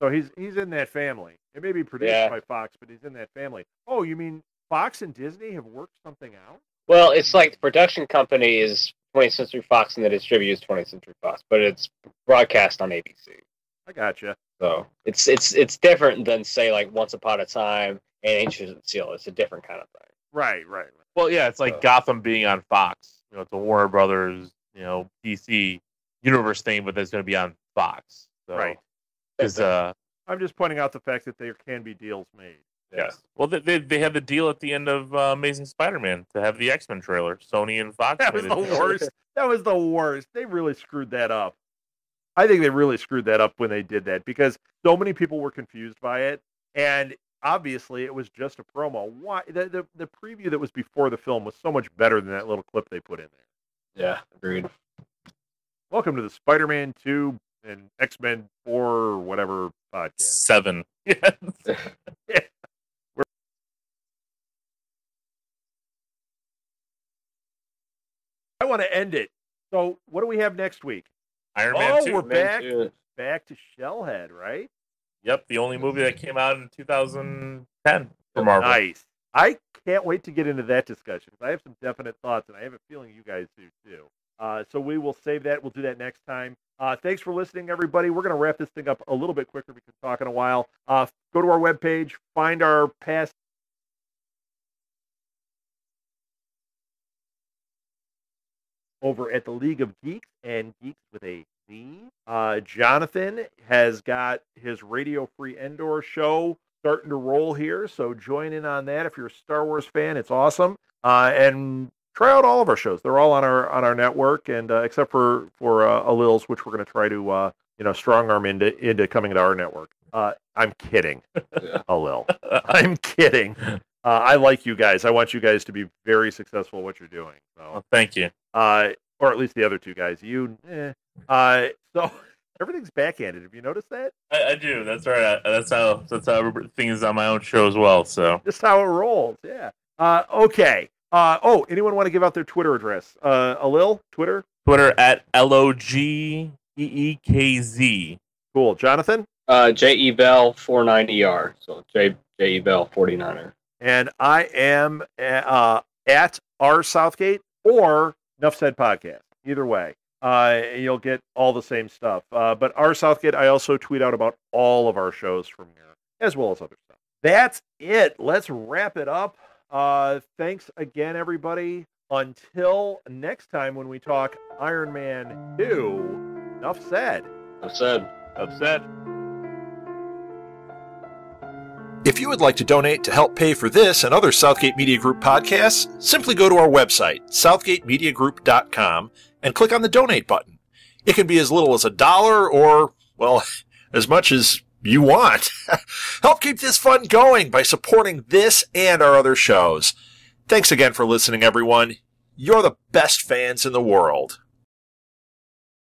So he's in that family. It may be produced by Fox, but he's in that family. Oh, you mean Fox and Disney have worked something out? Well, it's like the production company is 20th Century Fox and the distributor is 20th Century Fox, but it's broadcast on ABC. I gotcha. So it's different than, say, like Once Upon a Time and Ancient Seal. It's a different kind of thing. Right, right. Well, yeah, it's like Gotham being on Fox. You know, it's a Warner Brothers, DC universe thing, but that's going to be on Fox. So. Right. I'm just pointing out the fact that there can be deals made. Yes. Yeah. Well, they had the deal at the end of Amazing Spider-Man to have the X-Men trailer. Sony and Fox. That was the worst. That was the worst. They really screwed that up. I think they really screwed that up when they did that because so many people were confused by it. And obviously, it was just a promo. Why the preview that was before the film was so much better than that little clip they put in there. Yeah, agreed. Welcome to the Spider-Man 2 and X-Men 4 or whatever podcast. 7. Yes. Yeah. I want to end it. So what do we have next week? Iron Man 2. Oh, we're back to Shellhead, right? Yep, the only movie that came out in 2010 for Marvel. Nice. I can't wait to get into that discussion because I have some definite thoughts, and I have a feeling you guys do, too. So we will save that. We'll do that next time. Thanks for listening, everybody. We're going to wrap this thing up a little bit quicker because we've been talking a while. Go to our webpage, find our past over at the League of Geeks and Geeks with a Z. Jonathan has got his Radio Free Endor show starting to roll here, so join in on that. If you're a Star Wars fan, it's awesome. And try out all of our shows. They're all on our network, and except for Alil's, which we're going to try to strong arm into coming to our network. I'm kidding, yeah. Alil. I'm kidding. I like you guys. I want you guys to be very successful at what you're doing. So thank you. Or at least the other two guys. So everything's backhanded. Have you noticed that? I do. That's right. That's how things on my own show as well. So just how it rolls. Yeah. Okay. Anyone want to give out their Twitter address? Alil, Twitter? Twitter at LOGEEKZ. Cool. Jonathan? JEBell49ER. So JEBell49er. And I am at RSouthgate or Nuff Said Podcast. Either way, you'll get all the same stuff. But RSouthgate, I also tweet out about all of our shows from here, as well as other stuff. That's it. Let's wrap it up. Thanks again, everybody. Until next time when we talk Iron Man 2, Nuff Said. Nuff Said. Nuff Said. If you would like to donate to help pay for this and other Southgate Media Group podcasts, simply go to our website, southgatemediagroup.com, and click on the donate button. It can be as little as $1 or, well, as much as you want. Help keep this fun going by supporting this and our other shows. Thanks again for listening, everyone. You're the best fans in the world.